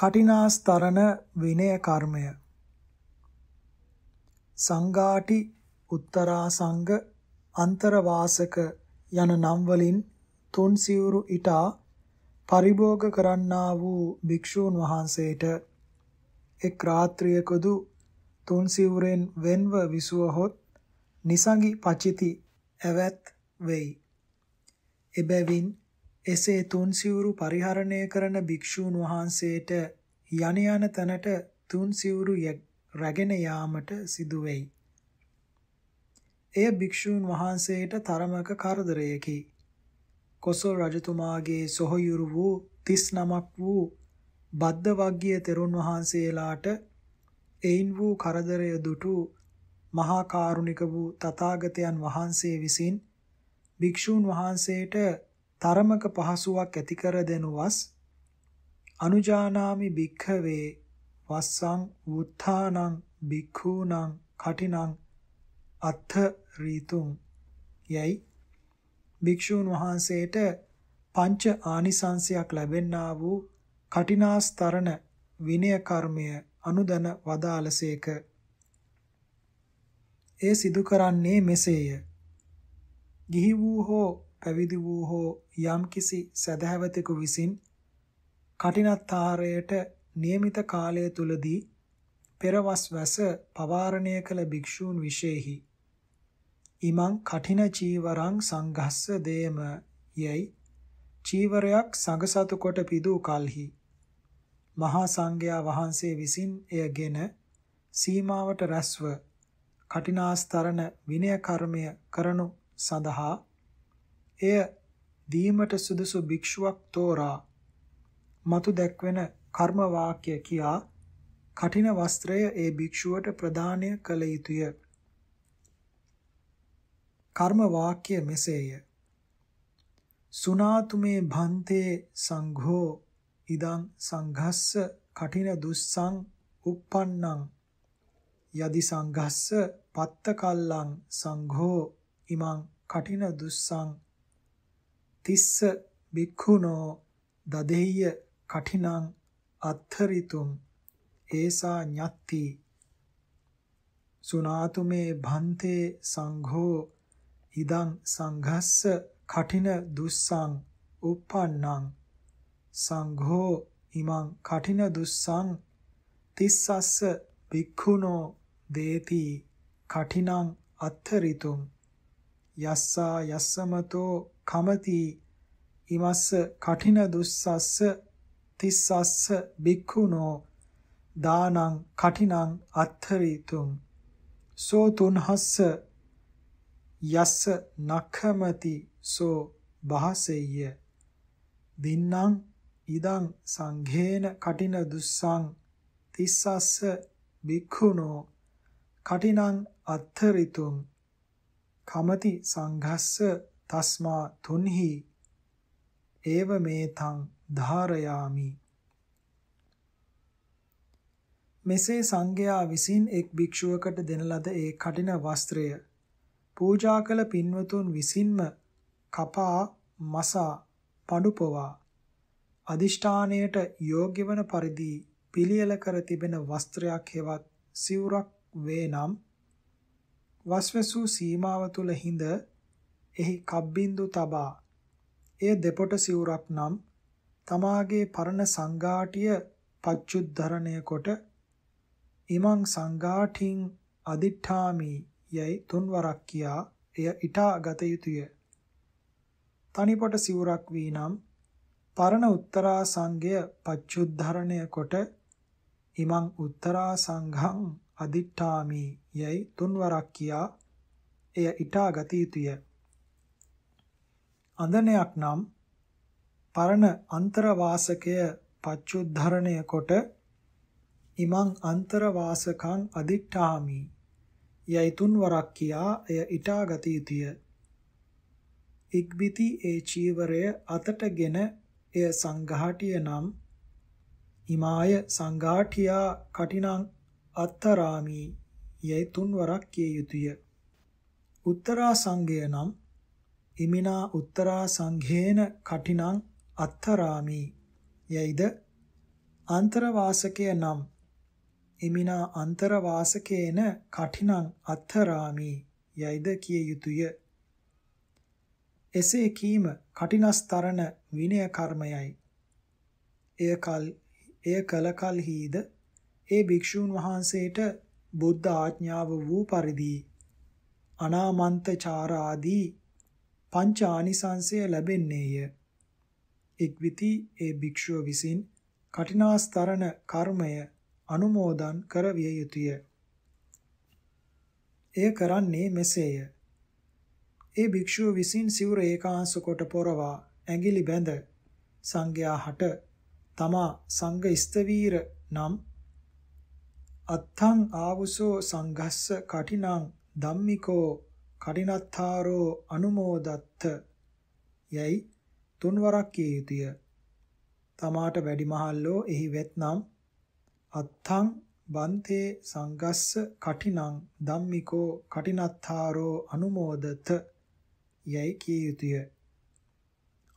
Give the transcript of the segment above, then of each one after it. කඨිණාස්ථරණ විනය කර්මය සංඝාටි උත්තරාසංග අන්තරවාසක යන නම් වලින් තුන් සිවුරු ඊටා පරිභෝග කරන්නා වූ භික්ෂූන් වහන්සේට එක් රාත්‍රියකදු තුන් සිවුරෙන් වෙන්ව විසුවහොත් නිසඟි පචිති එවත් වෙයි. එබැවින් එසේ තුන් සිවුරු පරිහරණය කරන භික්ෂූන් වහන්සේට යන යන තැනට තුන් සිවුරු රැගෙන යාමට සිදු වෙයි. එය භික්ෂූන් වහන්සේට තරමක කරදරයකි. කොසල් රජතුමාගේ සොහොයුරු වූ 39ක් වූ බද්දවග්ගීය තෙරුන් වහන්සේලාට එයින් වූ කරදරය දුටු මහා කාරුණික වූ තථාගතයන් වහන්සේ විසින් භික්ෂූන් වහන්සේට තරමක පහසුවක් ඇති කර දෙනු වස් අනුජානාමි භික්ඛවේ වස්සං වුත්ථානං භික්ඛූනං කඨිනං අත්ථ රීතුං යයි භික්ෂූන් වහන්සේට පංච ආනිසංසයක් ලැබෙන්නා වූ කඨිණාස්තරණ විනය කර්මය අනුදන වදාළසේක. ඒ සිදු කරන්නේ මෙසේය. ගිහි වූ හෝ පැවිදි වූ හෝ යම් කිසි සදහැවතෙකු විසින් කඨිණාස්තරණයට નિયમિત කාලය තුලදී පෙරවස්වැස පවාරණය කළ භික්ෂූන් විශේෂෙහි ඉමං කඨින චීවරං සංඝස්ස දේම යයි චීවරයක් සංඝසතු කොට පිදූ කලෙහි මහා සංඝයා වහන්සේ විසින් එයගෙන සීමාවට රැස්ව කඨිණාස්තරණ විනය කර්මය කරනු සඳහා එය දීමට සුදුසු භික්ෂුවක් තෝරා මතු දැක්වෙන කර්ම වාක්‍ය කියා කඨින වස්ත්‍රය ඒ භික්ෂුවට ප්‍රදානය කළ යුතුය. කර්ම වාක්‍ය මෙසේය. සුනාතුමේ භන්තේ සංඝෝ ඉදං සංඝස්ස කඨින දුස්සං uppannං යදි සංඝස්ස පත්ත කල්ලං සංඝෝ ඉමං කඨින දුස්සං තිස්ස භික්ඛුනෝ දදෙය්‍ය කඨිනං අත්තරිතුම් ඒසා ඤත්ති සුනාතුමේ භන්තේ සංඝෝ ඉදං සංඝස්ස කඨින දුස්සං uppannං සංඝෝ ඉමං කඨින දුස්සං තිස්සස්ස භික්ඛුනෝ දේති කඨිනං අත්තරිතුම් යස්සා යස්සමතෝ කමති ඉමස්ස කඨින දුස්සස්ස තිස්සස්ස භික්ඛුනෝ දානං කඨිනං අත්තරීතුං සෝ තුන්හස්ස යස්ස නක්ඛමති සෝ බහසෙය්‍ය දින්නම් ඉදං සංඝේන කඨින දුස්සං තිස්සස්ස භික්ඛුනෝ කඨිනං අත්තරීතුං කමති සංඝස්ස තස්මා තුන්හි ඒව මේතං ධාරයාමි. මෙසේ සංඝයා විසින් එක් භික්ෂුවකට දෙන ලද ඒ කඨින වස්ත්‍රය පූජා කළ පින්වතුන් විසින්ම කපා මසා පඬුපවා අදිෂ්ඨානයට යෝග්‍ය වන පරිදි පිළියෙල කර තිබෙන වස්ත්‍රයක් හෙවත් සිවුරක් වේ නම් වස්වසු සීමාව තුළ හිඳ එහි කබ්බින්දු තබා එය දෙපොට සිවුරක් නම් තමාගේ පරණ සංඝාටිය පච්චුද්ධරණය කොට ඉමං සංඝාටින් අදිඨාමි යයි තුන්වරක් කියා එය ඊටා ගත යුතුය. තනිපොට සිවුරක් වී නම් පරණ උත්තරා සංඝය පච්චුද්ධරණය කොට ඉමං උත්තරා සංඝං අදිඨාමි යයි තුන්වරක් කියා එය ඊටා ගත යුතුය. අඳනයක් නම් පරණ අන්තරවාසකය පච්චුද්ධරණය කොට ඉමං අන්තරවාසකං අදිඨාමි යයි තුන්වරක් කියා එය ඊටා ගත යුතුය. ඉක්බිති ඒ චීවරය අතටගෙන එය සංඝාටිය නම් ඉමාය සංඝාටියා කඨිනං අත්තරාමි යයි තුන්වරක් කිය යුතුය. උත්තරා සංඝය නම් ඉමිනා උත්තරා සංඝේන කඨිනං අත්තරාමි යයිද අන්තරවාසකය නම් එමිනා අන්තරවාසකේන කඨිනං අත්තරාමි යයිද කිය යුතුය. එසේ කීම කඨිණාස්තරණ විනය කර්මයයි. එය කල කල්හිද ඒ භික්ෂූන් වහන්සේට බුද්ධ ආඥාව වූ පරිදි අනාමන්ත චාර ආදී පංච ආනිසංසය ලැබෙන්නේය. එක්විති ඒ භික්ෂුව විසින් කඨිණාස්තරණ කර්මය අනුමෝදන් කරවිය යුතුය. එය කරන්නේ මෙසේය. ඒ භික්ෂුව විසින් සිවුර ඒකාංශ කොට පොරවා ඇඟිලි බැඳ සංඝයා හට තමා සංඝ ස්තවීර නම් අත්තං ආවුසෝ සංඝස්ස කඨිනං ධම්මිකෝ කඨිනත්තාරෝ අනුමෝදත්ත යයි තුන්වරක් කිය යුතුය. තමාට වැඩිමහල්ලෝ එහි වෙත්නම් අත්තං බන්තේ සංඝස්ස කඨිනං ධම්මිකෝ කඨිනත්තාරෝ අනුමෝදත යයි කිය යුතුය.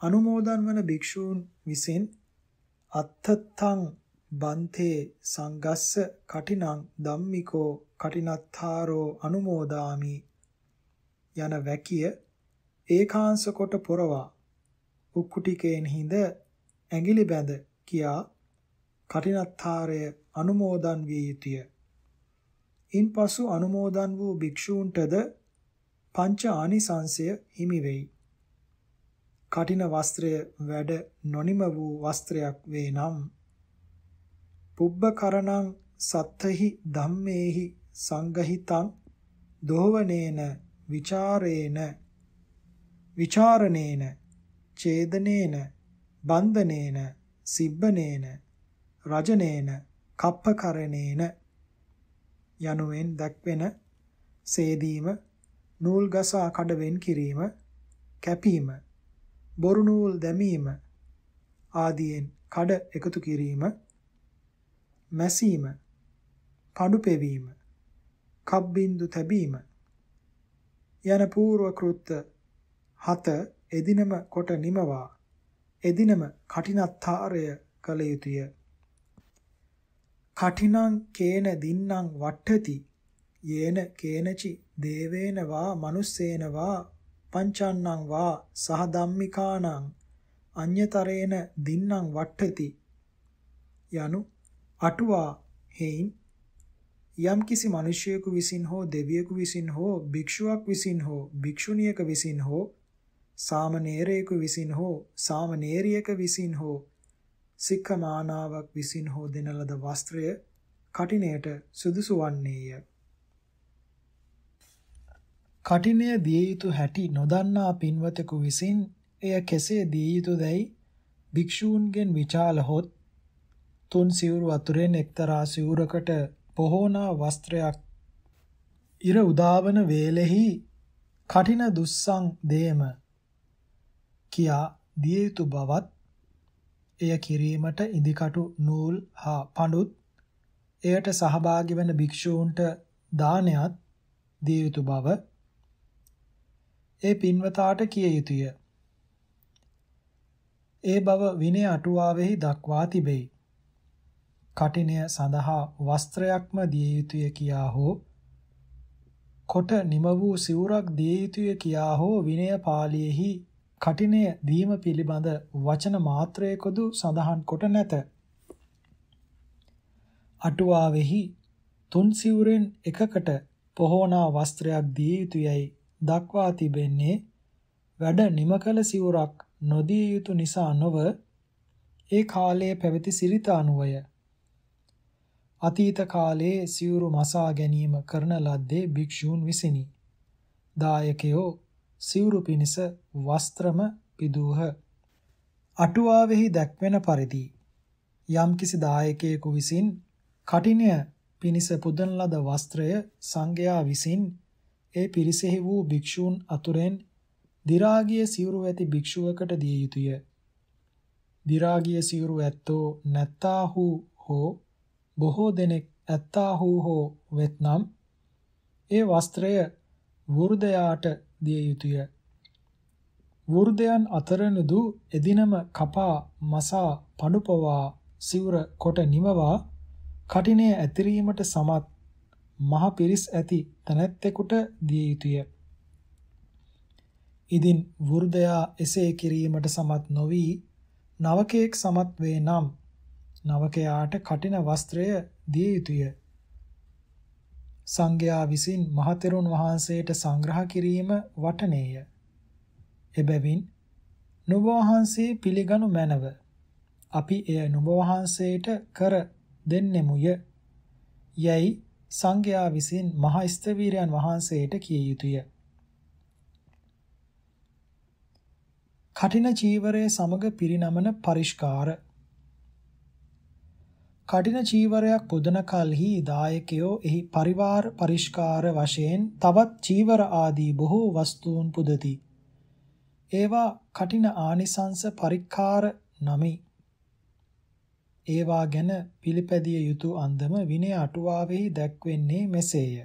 අනුමෝදන් වන භික්ෂූන් විසින් අත්තත්තං බන්තේ සංඝස්ස කඨිනං ධම්මිකෝ කඨිනත්තාරෝ අනුමෝදාමි යන වැකිය ඒකාංශ කොට පොරවා උක්කුටිකෙන් හිඳ ඇඟිලි බැඳ කියා කඨිනත්තාරය අනුමෝදන් විය යුතුය. ඉන්පසු අනුමෝදන් වූ භික්ෂූන්ටද පංච ආනිසංසය හිමි වෙයි. කඨින වස්ත්‍රය වැඩ නොනිම වූ වස්ත්‍රයක් වේ නම් පුබ්බකරණං සත්තහි ධම්මේහි සංගහිතං දෝවනේන විචාරණේන චේදනේන බන්ධනේන සිබ්බනේන රජනේන කප්පකරණේන යනුවෙන් දක්වන සේදීම, නූල් ගසා කඩවෙන් කිරීම, කැපීම, බොරු නූල් දැමීම ආදීන් කඩ එකතු කිරීම, මැසීම, පඩු පෙවීම, කප් බින්දු තැබීම යන పూర్ව කෘත්‍ය 7 එදිනම කොට නිමවා එදිනම කඨිනත්තාරය කළ යුතුය. කඨිනං කේන දින්නම් වට්ඨති යේන කේනචි දේවේන වා මනුස්සේන වා පංචාන්නං වා සහ ධම්මිකානං අඤ්‍යතරේන දින්නම් වට්ඨති යනු අටුවා හේයින් යම් කිසි මිනිසෙකු විසින් හෝ දෙවියෙකු විසින් හෝ භික්ෂුවක් විසින් හෝ භික්ෂුණියක විසින් හෝ සාමණේරයෙකු විසින් හෝ සාමණේරියක විසින් හෝ සික්කමානාවක් විසින් හෝ දෙන ලද වස්ත්‍රය කඨිනයට සුදුසු වන්නේය. කඨිනය දිය යුතු හැටි නොදන්නා පින්වතෙකු විසින් එය කෙසේ දිය යුතුදැයි භික්ෂූන්ගෙන් විචාලහොත් තුන් සිවුරු අතුරෙන් එක්තරා සිවුරකට පොහෝනා වස්ත්‍රයක් ඉර උදාවන වේලෙහි කඨින දුස්සං දේම කියා දිය යුතු බවත් එය කිරීමට ඉදිකටු නූල් හා පඬුත් එයට සහභාගී වන භික්ෂූන්ට දානයත් දිය යුතු බව ඒ පින්වතාට කිය යුතුය. ඒ බව විනය අටුවාවෙහි දක්වා තිබේ. කඨිනය සඳහා වස්ත්‍රයක්ම දිය යුතුය කියා හෝ කොට නිම වූ සිවුරක් දිය යුතුය කියා හෝ විනය පාළියෙහි කඨිනය දීම පිළිබඳ වචන මාත්‍රයකදු සඳහන් කොට නැත. අටුවාවෙහි තුන් සිවුරෙන් එකකට පොහෝනා වස්ත්‍රයක් දිය යුතුයයි දක්වා තිබෙන්නේ වැඩ නිම කළ සිවුරක් නොදිය යුතු නිසා නොව ඒ කාලයේ පැවති සිරිත අනුවය. අතීත කාලයේ සිවුරු මසා ගැනීම කරන ලද්දේ භික්ෂූන් විසිනි. දායකයෝ සිවුරු පිණිස වස්ත්‍රම පිදූහ. අටුවාවෙහි දැක්වෙන පරිදි යම්කිසි දායකයෙකු විසින් කඨිනය පිණිස පුදන ලද වස්ත්‍රය සංඝයා විසින් ඒ පිරිසෙහි වූ භික්ෂූන් අතුරෙන් දි รา ගිය සිවුරු ඇති භික්ෂුවකට දිය යුතුය. දි รา ගිය සිවුරු ඇත්තෝ නැත්තාහු හෝ බොහෝ දෙනෙක් ඇත්තාහු හෝ වෙත්නම් ඒ වස්ත්‍රය වෘදයාට දිය යුතුය. වෘදයන් අතරනුදු එදිනම කපා මසා පඩුපවා සිවුර කොට නිමවා කටිනය ඇතිරීමට සමත් මහ පිරිස් ඇති තැනැත්තෙකුට දිය යුතුය. ඉදින් වෘදයා එසේ කිරීමට සමත් නොවී නවකයෙක් සමත් වේ නම් නවකයාට කටින වස්ත්‍රය දිය යුතුය. සංඝයා විසින් මහතෙරුන් වහන්සේට සංග්‍රහ කිරීම වටනේය. එබැවින් නුඹ වහන්සේ පිළිගනු මැනව අපි එය නුඹ වහන්සේට කර දෙන්නෙමුය යයි සංඝයා විසින් මහා ස්ථවිරයන් වහන්සේට කිය යුතුය. කඨින චීවරයේ සමග පිරිනමන පරිස්කාර. කඨින චීවරයක් පොදන කලෙහි දායකයෝ එහි පරිවාර පරිස්කාර වශයෙන් තවත් චීවර ආදී බොහෝ වස්තුන් පුදති. ඒවා කඨින ආනිසංස පරික්කාර නමි. ඒවා ගැන පිළිපැදිය යුතු අන්දම විනය අටුවාවෙහි දැක්වෙන්නේ මෙසේය.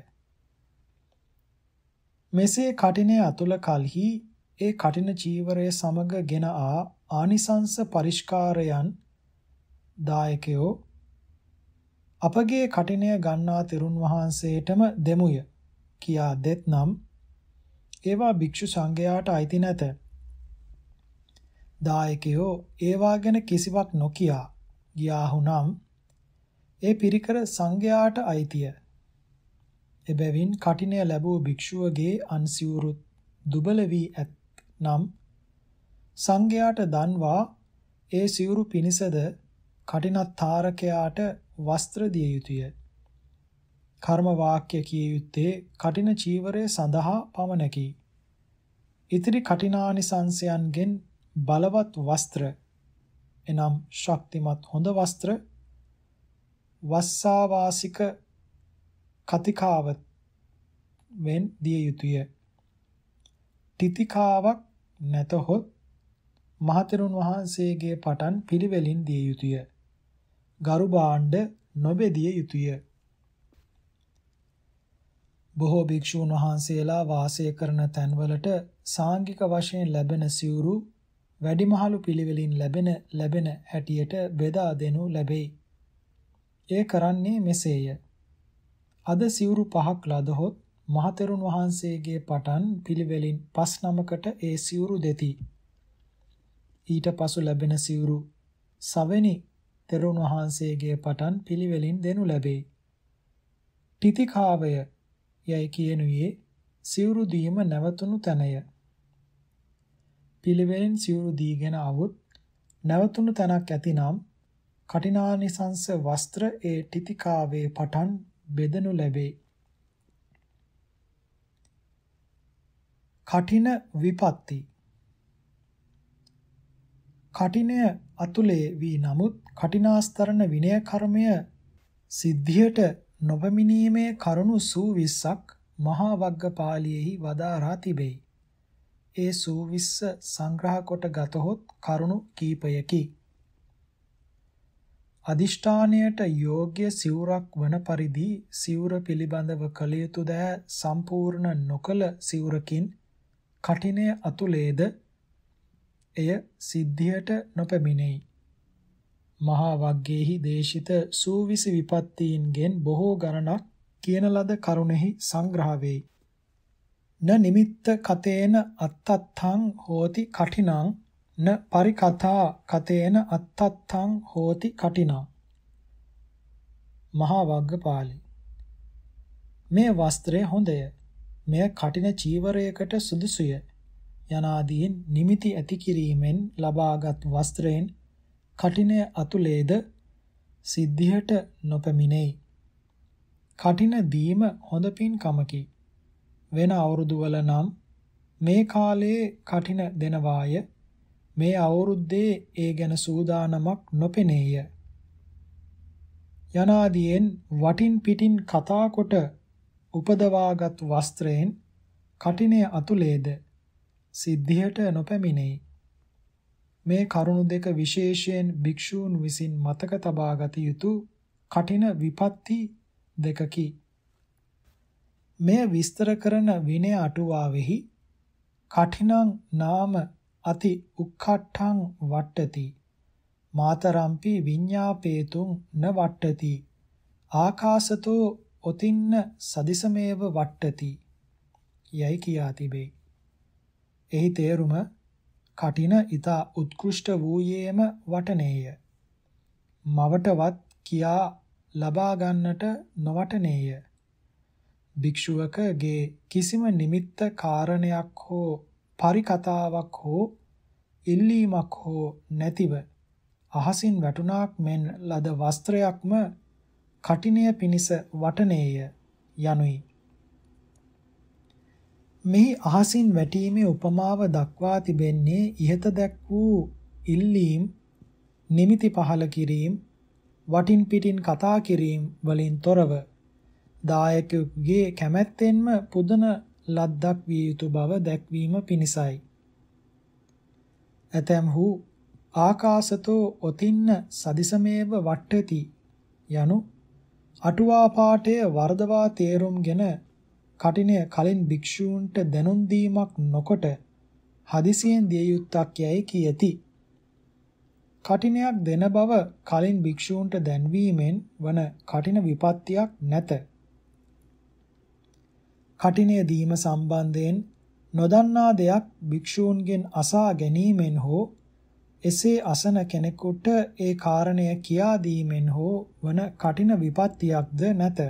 මෙසේ කඨිනය අතුල කලෙහි ඒ කඨින චීවරය සමග ගෙන ආ ආනිසංස පරිස්කාරයන් දායකයෝ අපගේ කඨිනය ගන්නා තෙරුන් වහන්සේටම දෙමුය කියා දෙත්නම් ඒවා භික්ෂු සංඝයාට අයිති නැත. දායකයෝ ඒවා ගැන කිසිවක් නොකියා ගියාහුනම් ඒ පිරිකර සංඝයාට අයිතිය. එබැවින් කඨිනය ලැබූ භික්ෂුවගේ අන්සිවුරුත් දුබල වී ඇත්නම් සංඝයාට දන්වා ඒ සිවුරු පිණිසද කඨිනස්ථාරකයාට වස්ත්‍ර දිය යුතුය. කර්ම වාක්‍ය කිය යුත්තේ කඨින චීවරය සඳහා පමණකි. ඉතිරි කඨිනානිසංසයන්ගෙන් බලවත් වස්ත්‍ර එනම් ශක්තිමත් හොඳ වස්ත්‍ර වස්සාවාසික කතිකාවත් වෙන් දිය යුතුය. තිතිකාවක් නැතහොත් මහතෙරුන් වහන්සේගේ පටන් පිළිවෙලින් දිය යුතුය. ගරු භාණ්ඩ නොබෙදිය යුතුය. බොහෝ භික්ෂූන් වහන්සේලා වාසය කරන තැන්වලට සාංගික වශයෙන් ලැබෙන සිවුරු වැඩිමහලු පිළිවෙලින් ලැබෙන හැටියට බෙදා දෙනු ලැබේ. ඒ කරන්නේ මෙසේය. අද සිවුරු පහක් ලදහොත් මහතෙරුන් වහන්සේගේ පටන් පිළිවෙලින් 5 නමකට ඒ සිවුරු දෙති. ඊට පසු ලැබෙන සිවුරු 7 වෙනි තෙරුන් වහන්සේගේ පටන් පිළිවෙලින් දෙනු ලැබේ. තිතිකාවය යයි කියනුයේ සිවුරු දීම නැවතුණු තැනය. පිළිවෙලින් සිවුරු දීගෙන આવුත් නැවතුණු තැනක් ඇතිනම් කඨිනානිසංස වස්ත්‍ර ඒ තිතිකාවේ පටන් බෙදනු ලැබේ. කඨින විපත්ති. කඨිනය අතුලේ වී නමුත් කඨිනාස්තරණ විනය කර්මය සිද්ධියට නොපමිනීමේ කරුණු 20ක් මහා වග්ගපාලියෙහි වදාරා තිබේ. ඒ 20 සංග්‍රහ කොට ගතහොත් කරුණු කීපයකි. අදිෂ්ඨානයට යෝග්‍ය සිවුරක් වන පරිදි සිවුර පිළිබඳව කළ යුතු දෑ සම්පූර්ණ නොකළ සිවුරකින් කඨිනය අතුලේද එය සිද්ධියට නොපැමිණෙයි. මහා වග්ගයේහි දේශිත 20 විපත්තීන්ගෙන් බොහෝ ගණනක් කියන ලද කරුණෙහි සංග්‍රහ වේ. න නිමිත්ත කතේන අත්තත්තං හෝති කඨිනං න පරිකතා කතේන අත්තත්තං හෝති කඨිනා. මහා වග්ගපාලි. මේ වස්ත්‍රය හොඳය, මෙය කඨින චීවරයකට සුදුසුය යනාදීන් නිමිති ඇති කිරීමෙන් ලබාගත් වස්ත්‍රයෙන් කඨිනය අතුලේද සිද්ධියට නොපැමිණෙයි. කඨින දීම හොඳ පින්කමකි. වෙන අවුරුදු වල නම් මේ කාලයේ කඨින දෙනවාය, මේ අවුරුද්දේ ඒ ගැන සූදානමක් නොපෙනේය යනාදීන් වටින් පිටින් කතා කොට උපදවාගත් වස්ත්‍රයෙන් කඨිනය අතුලේද සිද්ධියට නොපැමිණෙයි. මේ කරුණු දෙක විශේෂයෙන් භික්ෂූන් විසින් මතක තබා ගත යුතු කඨින විපත්ති දෙකකි. මෙය විස්තර කරන විනය අටුවාවෙහි කඨිනං නාම අති උක්ඛට්ඨං වට්ටති मातरम्पि विज्ञापेतुं न वट्टति आकाशतो ओतिन्न सदिसमेव वट्टति යයි කියා තිබේ. එහි තේරුම කටින ඉතා උත්කෘෂ්ඨ වූයේම වටනේය. මවටවත් කියා ලබා ගන්නට නොවටනේය. භික්ෂුවකගේ කිසිම නිමිත්ත කාරණයක් හෝ පරිකතාවක් හෝ ඉල්ලීමක් හෝ නැතිව අහසින් වැටුණාක් මෙන් ලද වස්ත්‍රයක්ම කටිනය පිනිස වටනේය යනුයි. මෙහි අහසින් වැටීමේ උපමාව දක්වා තිබෙන්නේ ඉහත දැක් වූ ඉල්ලීම්, නිමිති පහල කිරීම, වටින් පිටින් කතා කිරීම වලින් තොරව දායකයෙකුගේ කැමැත්තෙන්ම පුදන ලද්දක් විය යුතු බව දැක්වීම පිණිසයි. ඇතැම්හු ආකාශතෝ ඔතින්න සදිසමේව වට්ටති යනු අටුවා පාඨය වර්ධවා තේරුම්ගෙන කටිනය කලින් භික්ෂූන්ට දැනුම් දීමක් නොකොට හදිසියෙන් දිය යුත්තක් යයි කියති. කටිනයක් දෙන බව කලින් භික්ෂූන්ට දැන්වීමෙන් වන කටින විපත්තියක් නැත. කටිනය දීම සම්බන්ධයෙන් නොදන්නා දෙයක් භික්ෂූන්ගෙන් අසා ගැනීමෙන් හෝ එසේ අසන කෙනෙකුට ඒ කාරණය කියා දීමෙන් හෝ වන කටින විපත්තියක්ද නැත.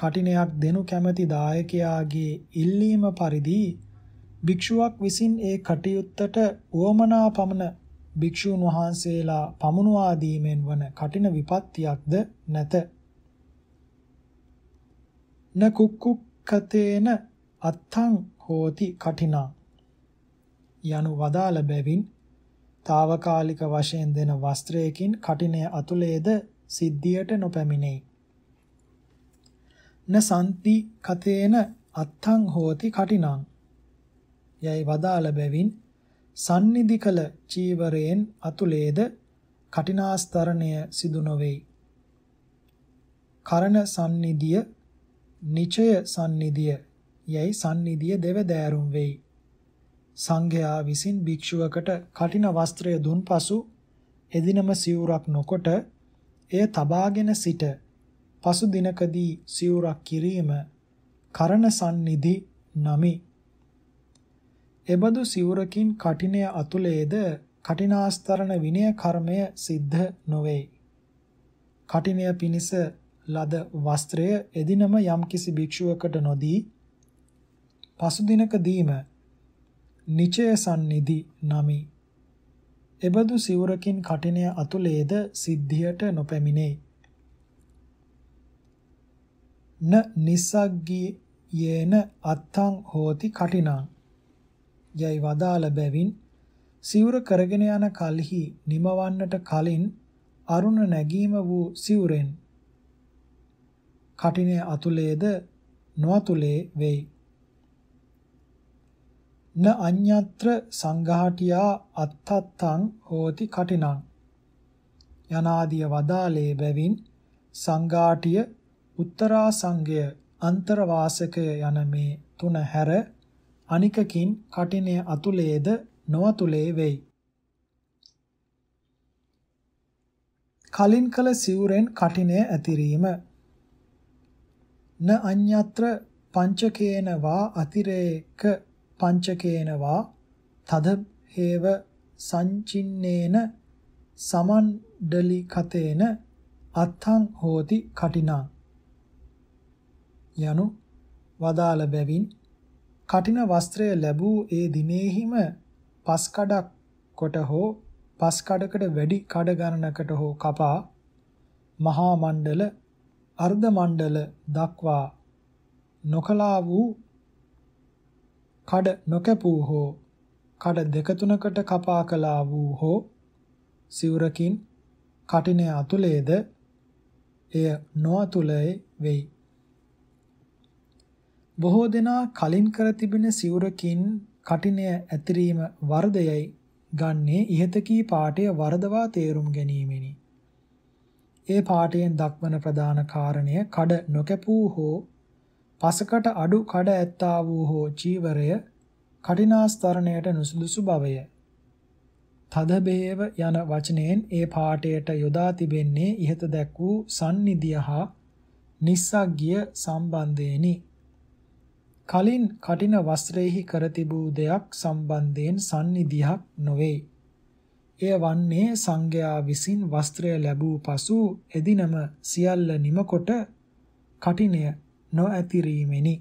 කටිනයක් දෙනු කැමැති දායකයාගේ ඉල්ලීම පරිදි භික්ෂුවක් විසින් ඒ කටයුත්තට වමනා පමණ භික්ෂුන් වහන්සේලා පමුණවා දීමෙන් වන කටින විපත්තියක්ද නැත. න කුක්කුක්කතේන අත්තං හෝති කටිනා යනු වදාළ බැවින් తాවකාලික වශයෙන් දෙන වස්ත්‍රයකින් කටිනය අතුලේද සිද්ධියට නොපැමිණේ. න සම්ති කතේන අත්තං හෝති කටිනං යයි වදාළ බැවින් සන්නිධි කළ චීවරයෙන් අතුලේද කටිනාස්තරණය සිදු නොවේ. කරණ සන්නිධිය, නිචය සන්නිධිය යයි සන්නිධිය දෙවදෑරුම් වෙයි. සංඝයා විසින් භික්ෂුවකට කටින වස්ත්‍රය දුන් පසු එදිනම සිවුරක් නොකොට එය තබාගෙන සිට පසු දිනකදී සිවුරක් කිරීම කරණ සන්නිධි නමි. එබඳු සිවුරකින් කටිනය අතුලේද කඨිනාස්තරණ විනය කර්මය සිද්ධ නොවේ. කටිනය පිණිස ලද වස්ත්‍රය එදිනම යම්කිසි භික්ෂුවකට නොදී පසු දිනකදීම නිචය සන්නිධි නමි. එබඳු සිවුරකින් කටිනය අතුලේද සිද්ධියට නොපැමිණේ. න නිසග්ගී යේන අත්තං හෝති කටිනං යයි වදාළ බැවින් සිවුර කරගෙන යන කලෙහි නිමවන්නට කලින් අරුණ නැගීම වූ සිවුරෙන් කටිනය අතුලේද නොඅතුලේ වෙයි. න අඤ්ඤත්‍ර සංඝාටියා අත්තත්තං හෝති කටිනං යනාදිය වදාළේ බැවින් සංඝාටිය, උත්තරා සංඝය, අන්තරවාසකය යන මේ තුන හැර අනිකකින් කටිනය අතුලේද නොඅතුලේ වෙයි. කලින් කල සිවුරෙන් කටිනය ඇතිරීම. න අඤ්ඤත්‍ර පංචකේන වා අතිරේක පංචකේන වා තද හේව සංචින්නේන සමණ්ඩලිකතේන අත්තං හෝති කටිනා යනු වදාළ බැවින් කටින වස්ත්‍රය ලැබූ ඒ දිනෙහිම පස් කඩක් කොට හෝ පස් කඩකට වැඩි කඩ ගණනකට හෝ කපා මහා මණ්ඩල, අර්ධ මණ්ඩල දක්වා නොකලා වූ කඩ නොකැපූ හෝ කඩ දෙක තුනකට කපා කලා වූ හෝ සිවුරකින් කටිනය අතුලේද එය නොඅතුලේ වෙයි. බොහෝ දෙනා කලින් කර තිබෙන සිවුරකින් කටිනය ඇතිරීම වර්ධයයි ගන්නේ ඉහත කී පාඨය වර්ධවා තේරුම් ගැනීමෙනි. ඒ පාඨයෙන් දක්වන ප්‍රධාන කාරණය කඩ නොකැපූ හෝ පසකට අඩු කඩ ඇත්තා වූ හෝ චීවරය කඨිනාස්තරණයට නුසුදුසු බවය. තදබේව යන වචනයෙන් ඒ පාඩයට යොදා තිබෙන්නේ ඉහත දැක් වූ සන්නිධිය හා නිස්සග්ගිය සම්බන්ධයෙනි. කලින් කටින වස්ත්‍රයේහි කර තිබූ දෙයක් සම්බන්ධයෙන් සන්නිධියක් නොවේ. එය වන්නේ සංඝයා විසින් වස්ත්‍රය ලැබූ පසු එදිනම සියල්ල නිමකොට කටිනය නොඇතිරීමෙනි.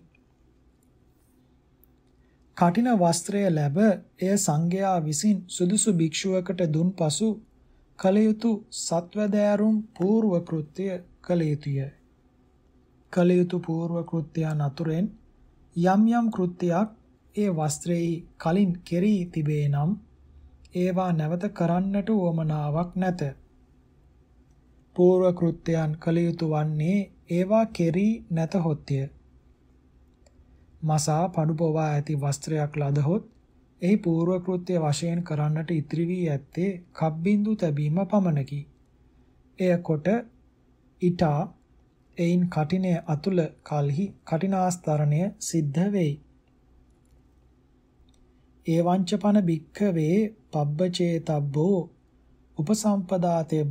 කටින වස්ත්‍රය ලැබ එය සංඝයා විසින් සුදුසු භික්ෂුවකට දුන් පසු කල යුතු සත්වදෑරුම් పూర్ව කෘත්‍ය කළ යුතුය. කල යුතු పూర్ව කෘත්‍යයන් අතුරෙන් යම් යම් කෘත්‍යයක් ඒ වස්ත්‍රයේ කලින් කෙරී තිබේ නම් ඒවා නැවත කරන්නට උවමනාවක් නැත. పూర్ව කෘත්‍යයන් කළ යුතු වන්නේ ඒවා කෙරී නැතහොත්ය. මසා පඩුපවා ඇති වස්ත්‍රයක් ලදහොත් එහි పూర్ව කෘත්‍ය වශයෙන් කරන්නට ඉතිරි වී ඇත්තේ කබ්බින්දු තැබීම පමණකි. එය කොට ඊටා එයින් කටිනේ අතුල කල්හි කටිනාස්තරණය සිද්ධ වෙයි. ඒ වංචපන භික්ඛවේ පබ්බචේතබ්බෝ උපසම්පදාතේ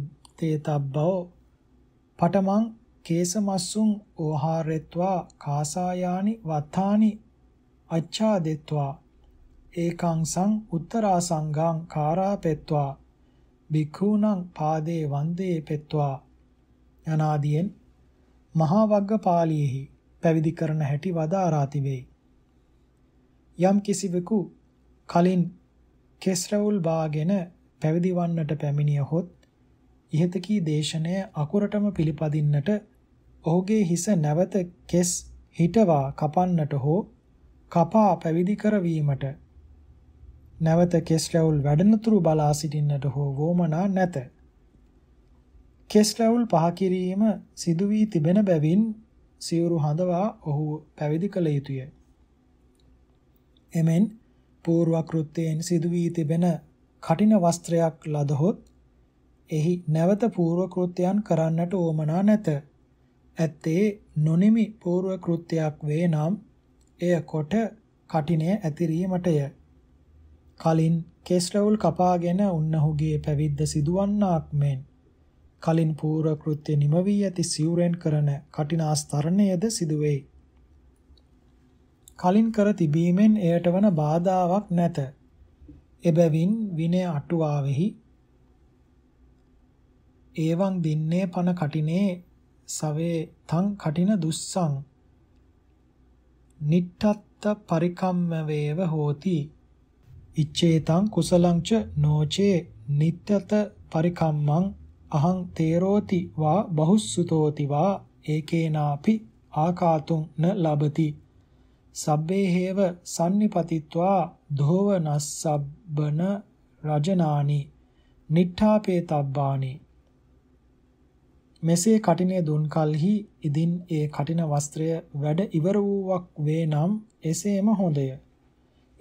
තබ්බෝ පඨමං කේසමස්සුං ඕහාරෙත්වා කාසායානි වත්තානි අච්ඡාදෙත්වා ඒකංසං උත්තරාසංගං කාරාපෙත්වා භික්ඛූණං පාදේ වන්දේ පෙත්වා යනාදීන් මහා වග්ග පාළියේහි පැවිදි කරන හැටි වදාරා තිබේ. යම් කිසිවෙකු කලින් කෙස්රවුල් බාගෙන පැවිදි වන්නට පැමිණියහොත් ඉහත කී දේශනය අකුරටම පිළිපදින්නට ඔහුගේ හිස නැවත කෙස් හිටවා කපන්නට හෝ කපා පැවිදි කරවීමට නැවත කෙස්රවුල් වැඩනතුරු බලා සිටින්නට හෝ වොමනා නැත. කෙස්රවුල් පහ කිරීම සිදු වී තිබෙන බැවින් සිවුරු හඳවා ඔහු පැවිදි කළ යුතුය. එමෙන් పూర్ව කෘත්‍යයෙන් සිදු වී තිබෙන කටින වස්ත්‍රයක් ලදහොත් එහි නැවත పూర్ව කෘත්‍යයන් කරන්නට ඕමනා නැත. ඇත්තේ නොනිමි పూర్ව කෘත්‍යයක් වේ නම් එය කොට කටිනේ ඇතිරීමටය. කලින් කේස්රවුල් කපාගෙන උන්නහුගේ පැවිද්ද සිදුවන්නාක් මෙන් කලින් పూర్ව කෘත්‍ය නිම වී ඇති සිවුරෙන් කරන කටිනාස්තරණයද සිදුවේයි. කලින් කර තිබීමෙන් එයට වන බාධාවක් නැත. එබැවින් විනය අටුවාවෙහි එවං දින්නේ පන කටිනේ සවේ තං කටින දුස්සං නිට්ඨත්ත පරිකම්ම වේව හෝති ඉච්ඡේතං කුසලං ච නොචේ නිට්ඨත පරිකම්මං අහං තේරෝති වා බහුසුතෝති වා ඒකේනාපි ආකාතුං න ලබති සබ්බේහෙව සම්නිපතිත්වා ධෝවනස්සබ්බන රජනානි නිට්ඨාපේතබ්බානි. මෙසේ කටිනේ දුන් කලෙහි ඉදින් ඒ කටින වස්ත්‍රය වැඩ ඉවර වූවක් වේ නම් එසේම හොඳය.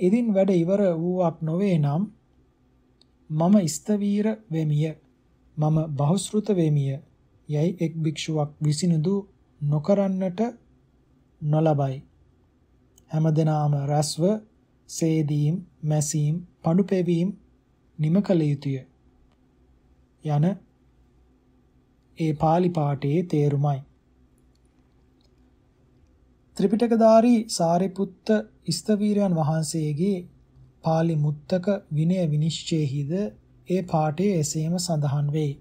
ඉදින් වැඩ ඉවර වූවක් නොවේ නම් මම ස්තවීර වෙමිය මම බහුශෘත වෙමිය යයි එක් භික්ෂුවක් විසිනුදු නොකරන්නට නොලබයි. හැමදෙනාම රස්ව සේදීම් මැසීම් පඩුපෙවීම් නිම කළ යුතුය යන ඒ පාලි පාඨයේ තේරුමයි. ත්‍රිපිටකධාරී සාරිපුත්ත ස්ථවීරයන් වහන්සේගේ පාලි මුත්තක විනය විනිශ්චයෙහිද ඒ පාඨයේ එසේම සඳහන් වේ.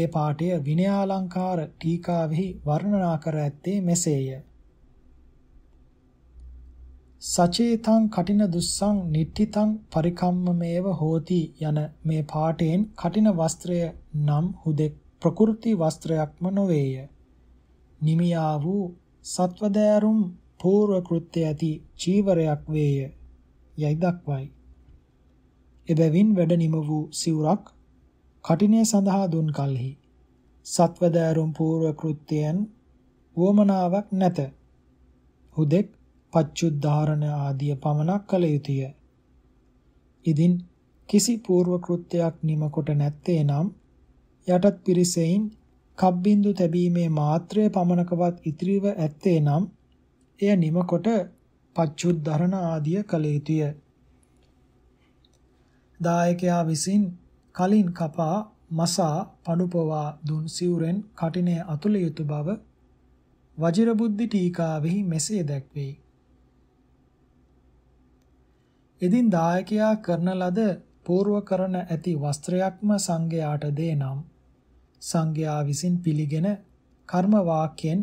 ඒ පාඨය විනයාලංකාර ටීකාවෙහි වර්ණනා කර ඇත්තේ මෙසේය. සචේතං කටින දුස්සං නිට්ඨිතං පරිකම්මමේව හෝති යන මේ පාඨයෙන් කටින වස්ත්‍රය නම් හුදෙක් ප්‍රකෘති වස්ත්‍රයක්ම නොවේය. නිමියා වූ සත්වදෑරුම් పూర్ව කෘත්‍ය ඇති චීවරයක් වේය යයි දක්වයි. එබැවින් වැඩ නිම වූ සිවුරක් කටිනේ සඳහා දුන් කලෙහි සත්වදෑරුම් పూర్ව කෘත්‍යයන් වොමනාවක් නැත. හුදෙක් පච්චුද්ධාරණ ආදිය පමණක් කළ යුතුය. ඉදින් කිසි పూర్ව කෘත්‍යයක් නිම කොට නැත්තේ නම් යටත් පිරිසෙයින් කබ්බින්දු තැබීමේ මාත්‍රය පමණකවත් ඉතිරිව ඇත්තේ නම් එය නිම කොට පච්චුද්ධාරණ ආදිය කළ යුතුය. දායකයා විසින් කලින් කපා මසා පඩුපවා දුන් සිවුරෙන් කටිනේ අතුල යුතු බව වජිර බුද්ධි ටීකාවෙහි මෙසේ දැක්වේ. එදින් දායකයා කරන ලද පූර්ව කරන ඇති වස්ත්‍රයක්ම සංඝයාට දේනම් සංඝයා විසින් පිළිගෙන කර්ම වාක්‍යයෙන්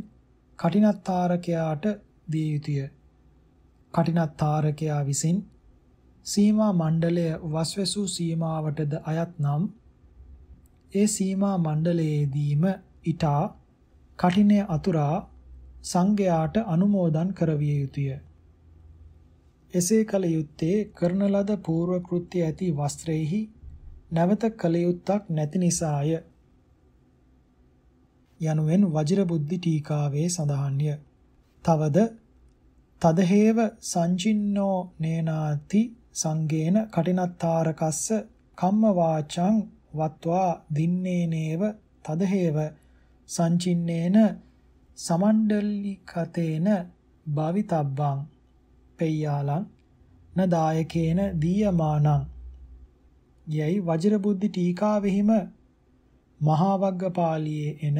කඨිණාස්ථරණයට දිය යුතුය. කඨිණාස්ථරණයා විසින් සීමා මණ්ඩලය වස්වසු සීමාවටද අයත් නම් ඒ සීමා මණ්ඩලයේදීම ඊටා කඨිනේ අතුරා සංඝයාට අනුමෝදන් කරවිය යුතුය. එසේ කල යුත්තේ කරන ලද పూర్ව කෘත්‍ය ඇති වස්ත්‍රෙහි නැවත කල යුත්තක් නැති නිසාය යනුවෙන් වජිර බුද්ධි ටීකාවේ සඳහන්ය. තවද තදහේව සංචින්නෝ නේනාති සංගේන කඨිණාස්ථරකස්ස කම්ම වාචං වත්වා දින්නේනේව තදහේව සංචින්නේන සමණ්ඩලිකතේන භවිතබ්බං පෙය්‍යාලං නදායකේන දීයමානං යයි වජිර බුද්ධි ටීකාවෙහිම මහා වග්ගපාලියේ එන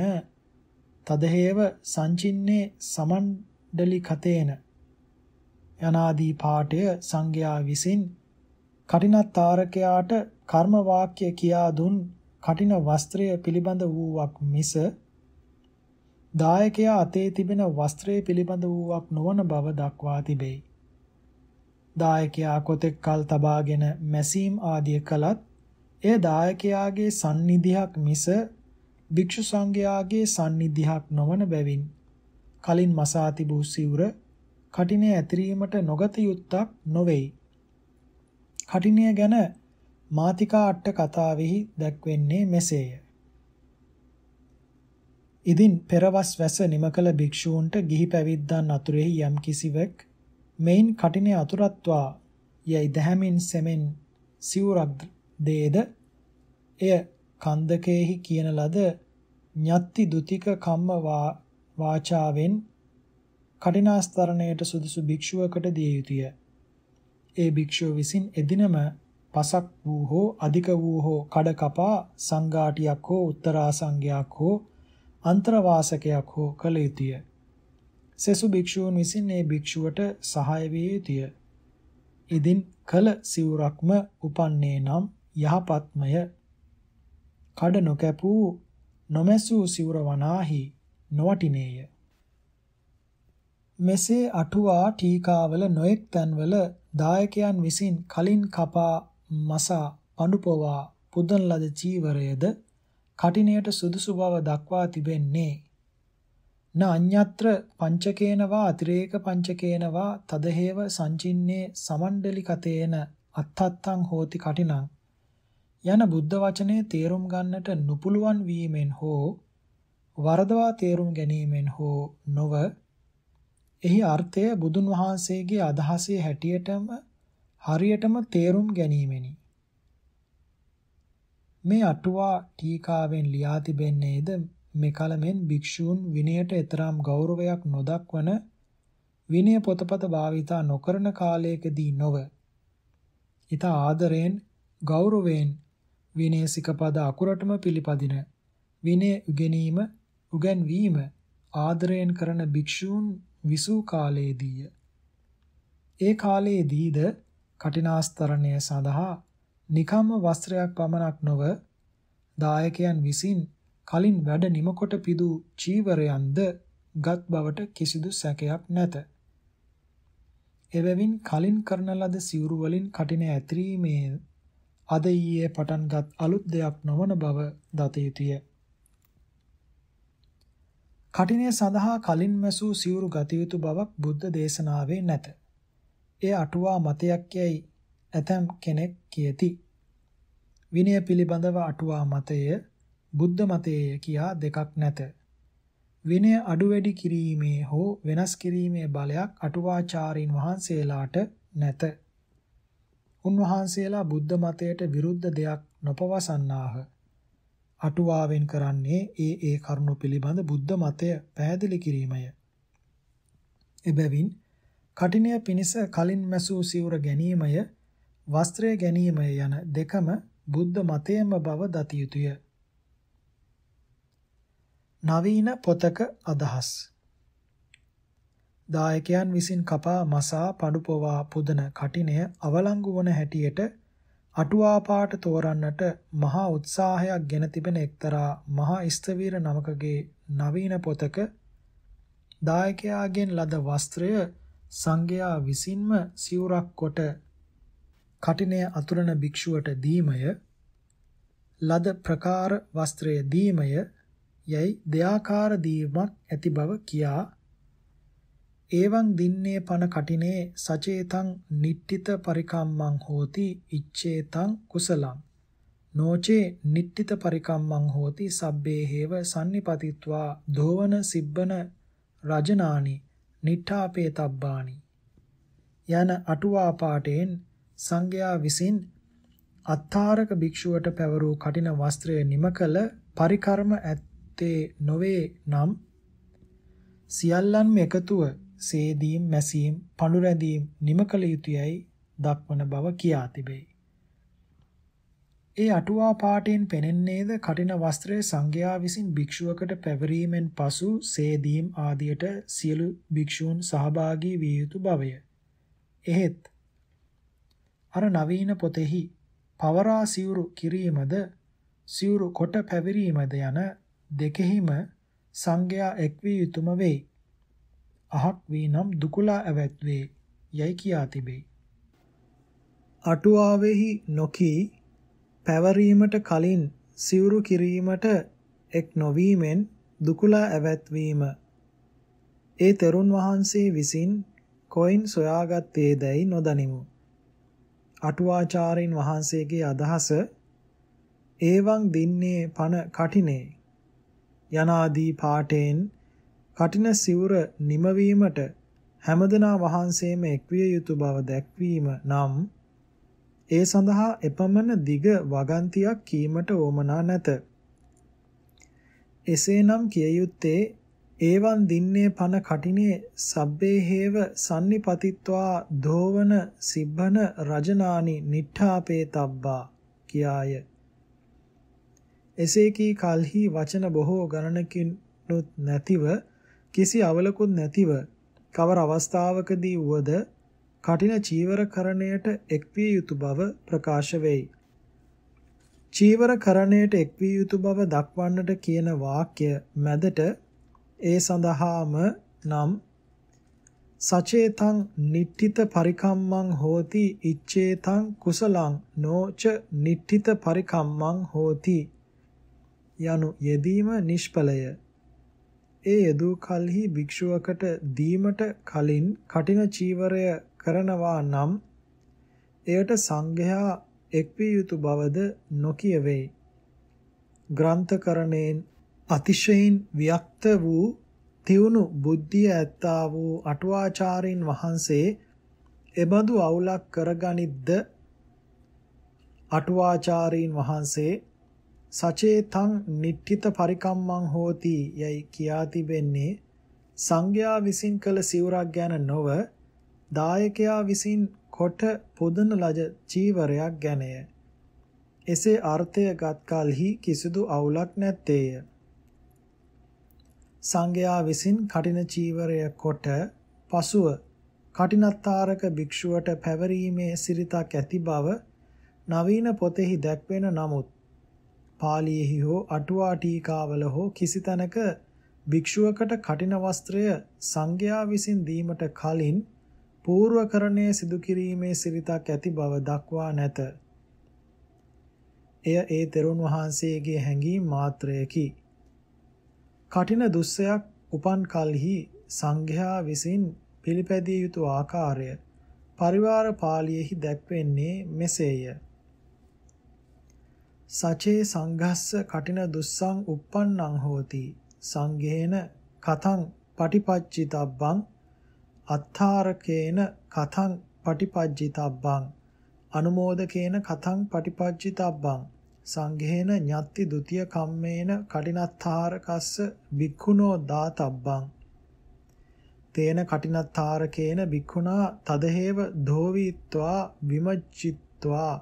තදහේව සංචින්නේ සමණ්ඩලිකතේන යනාදී පාඨය සංඝයා විසින් කඨිණාස්ථරණයට කර්ම වාක්‍ය කියා දුන් කඨින වස්ත්‍රය පිළිබඳ වූවක් මිස දායකයා අතේ තිබෙන වස්ත්‍රයේ පිළිබඳ වූවක් නොවන බව දක්වා තිබේ. දායකයා කොතෙක් කල් තබාගෙන මැසීම් ආදිය කළත් එය දායකයාගේ සන්නිධියක් මිස භික්ෂු සංඝයාගේ සන්නිධියක් නොවන බැවින් කලින් මසා තිබූ සිවුර කඨිනේ ඇතිරීමට නොගත යුත්තක් නොවේ. කඨිනේ ගැන මාතිකා අට කතාවෙහි දක්වන්නේ මෙසේය. ඉදින් පෙරවස් වැස නිමකල භික්ෂූන්ට ගිහි පැවිද්දන් අතුරෙහි යම් කිසිවෙක් මෙයින් කඨිනේ අතුරත්වා යයි දැහැමින් සෙමෙන් සිවුරක් දේද එය කන්දකේහි කියන ලද ඤත්ති දුතික කම්ම වාචාවෙන් කඨිණාස්ථරණයට සුදුසු භික්ෂුවකට දිය යුතුය. ඒ භික්ෂුව විසින් එදිනම පසක් වූ හෝ අධික වූ හෝ කඩ කපා සංඝාටියක් හෝ උත්තරාසංඝයක් හෝ අන්තරවාසකයක් හෝ කළ යුතුය. සෙසු භික්ෂූන් විසින් මේ භික්ෂුවට සහාය විය යුතුය. ඉදින් කල සිවුරක්ම උපන්නේ නම් යහපත්මය. කඩ නොකැපූ නොමැසූ සිවුර වනාහි නොවටිනේය. මෙසේ අටුවා ටීකාවල නොඑක් තැන්වල දායකයන් විසින් කලින් කපා මසා පඬුපවා පුදන ලද චීවරයද කඨිනයට සුදුසු බව දක්වා තිබෙන්නේ න අඤ්ඤත්‍ර පංචකේනවා අතිරේක පංචකේනවා තදහේව සංචින්නේ සමණ්ඩලිකතේන අත්තත්තං හෝති කඨිනං යන බුද්ධ වචනේ තේරුම් ගන්නට නුපුලුවන් වීමෙන් හෝ වරදවා තේරුම් ගැනීමෙන් හෝ නොව එහි අර්ථය බුදුන් වහන්සේගේ අදහසේ හැටියටම හරියටම තේරුම් ගැනීමෙනි. මේ අටුවා ටීකාවෙන් ලියා තිබෙන්නේද මෙකලමෙන් භික්ෂූන් විනයට එතරම් ගෞරවයක් නොදක්වන විනය පොතපත භාවිතා නොකරන කාලයකදී නොව ඊට ආදරයෙන් ගෞරවයෙන් විනය සිකපද අකුරටම පිළිපදින විනය උගන්වීම ආදරයෙන් කරන භික්ෂූන් විසූ කාලයේදීය. ඒ කාලයේදීද කඨිණාස්ථරණය සඳහා නිකම්ම වස්ත්‍රයක් පමණක් නොව දායකයන් විසින් කලින් වැඩ නිමකොට පිදූ චීවරයන්ද ගත් බවට කිසිදු සැකයක් නැත. එබැවින් කලින් කරන ලද සිවුරු වලින් කඨිනේ ඇතිරීමේ අද ඊයේ පටන්ගත් අලුත් දෙයක් නොවන බව දත යුතුය. කඨිනේ සඳහා කලින් මැසූ සිවුරු ගත යුතු බවක් බුද්ධ දේශනාවේ නැත. ඒ අටුවා මතයක් යයි ඇතම් කෙනෙක් කියති. විනය පිළිබඳව අටුවා මතය බුද්ධ මතය කියා දෙකක් නැත. විනය අඩු වැඩි කිරීමේ හෝ වෙනස් කිරීමේ බලයක් අටුවාචාරීන් වහන්සේලාට නැත. උන්වහන්සේලා බුද්ධ මතයට විරුද්ධ දෙයක් නොපවසන්නාහ. අටුවාවෙන් කරන්නේ ඒ කරුණු පිළිබඳ බුද්ධ මතය පැහැදිලි කිරීමය. එබැවින් කඨිනය පිණිස කලින් මැසූ සිවුර ගැනීමය වස්ත්‍රය ගැනීම යන දෙකම බුද්ධ මතයම බව දතිය යුතුය. නවීන පොතක අදහස්. දායකයන් විසින් කපා මසා පඩු පොවා පුදන කටිනය අවලංගු වන හැටියට අටුවාපාට තෝරන්නට මහා උත්සාහයක් ගෙන තිබෙන එක්තරා මහා ස්ථවීර නමකගේ නවීන පොතක දායකයාගෙන් ලද වස්ත්‍රය සංඝයා විසින්ම සිවුරක් කොට කටිනය අතුරන භික්ෂුවට දීමය, ලද ප්‍රකාර වස්ත්‍රය දීමය යයි දෙආකාර දීමක් ඇති බව කියා ඒවං දින්නේ පන කටිනේ සචේතං නිට්ඨිත පරිකම්මං හෝති ඉච්ඡේතං කුසලං නොචේ නිට්ඨිත පරිකම්මං හෝති සබ්බේ හේව සම්නිපතිත්වා දෝවන සිබ්බන රජනානි නිට්ඨාපේතබ්බානි යන අටුවා පාඨයෙන් සංඝයා විසින් අත්තාරක භික්ෂුවට පැවරූ කටින වස්ත්‍රය නිමකල පරිකර්ම ඇත්තේ නොවේ නම් සියල්ලන්ම එකතුව සේදීම් මැසීම් පඳු රැඳීම් නිම කළ යුතුයයි දක්වන බව කියා තිබේ. ඒ අටුවා පාඨයෙන් පෙනෙන්නේද කටින වස්ත්‍රය සංඝයා විසින් භික්ෂුවකට පැවරීමෙන් පසු සේදීම් ආදියට සියලු භික්ෂූන් සහභාගී විය යුතු බවය. එහෙත් අර නවීන පොතෙහි පවරා සිවුරු කිරීමද සිවුරු කොට පැවරීමද යන දෙකෙහිම සංඝයා එක්වී යුතුම වෙයි. අහක් වී නම් දුකලා ඇවැත්වේ යයි කියා තිබේ. අටුවාවෙහි නොකී පැවරීමට කලින් සිවුරු කිරීමට එක් නොවීමෙන් දුකලා ඇවැත්වීම ඒ තෙරුන් වහන්සේ විසින් කොයින් සොයාගත්තේ දැයි නොදනිමු. අටුවාචාරින් වහන්සේගේ අදහස ඒවං දින්නේ පන කටිනේ යනාදී පාඨයෙන් කටින සිවුර නිමවීමට හැමදෙනා වහන්සේම එක්විය යුතු බව දැක්වීම නම් ඒ සඳහා එපමණ දිග වගන්තියක් කීමට ඕමනා නැත. එසේනම් කිය යුත්තේ ඒවන් දින්නේ පන කටිනේ සබ්බේ හේව සම්නිපතිත්වා දෝවන සිබ්බන රජනානි නිට්ඨාපේතබ්බා කියාය. එසේ කී කල්හි වචන බොහෝ ගණනකිනුත් නැතිව කිසි අවලකුත් නැතිව කවර අවස්ථාවකදී වුවද කටින චීවරකරණයට එක්විය යුතු බව ප්‍රකාශ වෙයි. චීවරකරණයට එක්විය යුතු බව දක්වන්නට කියන වාක්‍ය මැදට ඒ සඳහාම නම් සචේතං නිට්ඨිත පරිකම්මං හෝති ඉච්ඡේතං කුසලං නොච නිට්ඨිත පරිකම්මං හෝති යනු යෙදීම නිෂ්ඵලය. ඒ යදූ කල්හි භික්ෂුවකට දීමට කලින් කටින චීවරය කරනවා නම් එයට සංඝයා එක්විය යුතු බවද නොකිය වෙයි. ග්‍රන්ථකරණයෙන් අතිශයින් වික්ත වූ තියුණු බුද්ධිය ඇත්තා වූ අටුවාචාරින් වහන්සේ එබඳු අවුලක් කරගනිද්ද අටුවාචාරින් වහන්සේ සචේතං නිට්ඨිත පරිකම්මං හෝති යයි කියා තිබෙන්නේ සංඝයා විසින් කළ සිවුරක් ගැන නොව දායකයා විසින් කොට පුදන ලද චීවරයක් ගැනය. එසේ අර්ථයගත් කලෙහි කිසිදු අවුලක් නැත්තේය. සංඝයා විසින් කටින චීවරය කොට පසුව කටිනස්ථාරක භික්ෂුවට පැවරීමේ සිරිතක් ඇති බව නවීන පොතෙහි දැක්වෙන නමුත් පාලියෙහි හෝ අටුවා ටීකාවල හෝ කිසි තැනක භික්ෂුවකට කටින වස්ත්‍රය සංඝයා විසින් දීමට කලින් පූර්වකරණය සිදු කිරීමේ සිරිතක් ඇති බව දක්වා නැත. එය ඒ තෙරුන් වහන්සේගේ හැඟීම් මාත්‍රයකි. කටින දුස්සයක් උපන් කලෙහි සංඝයා විසින් පිළිපැදිය යුතු ආකාරය පරිවාර පාලියෙහි දැක්වෙන්නේ මෙසේය. සචේ සංඝස්ස කටින දුස්සං uppannං හෝති සංඝේන කතං පටිපජ්ජිතබ්බං අත්තාරකේන කතං පටිපජ්ජිතබ්බං අනුමෝදකේන කතං පටිපජ්ජිතබ්බං සංඝේන ඤත්ති ද්විතිය කම්මේන කටිනත්තාරකස්ස භික්ඛුනෝ දාතබ්බං තේන කටිනත්තාරකේන භික්ඛුනා තදහේව ධෝවිත්වා විමජ්ජිත चित्वा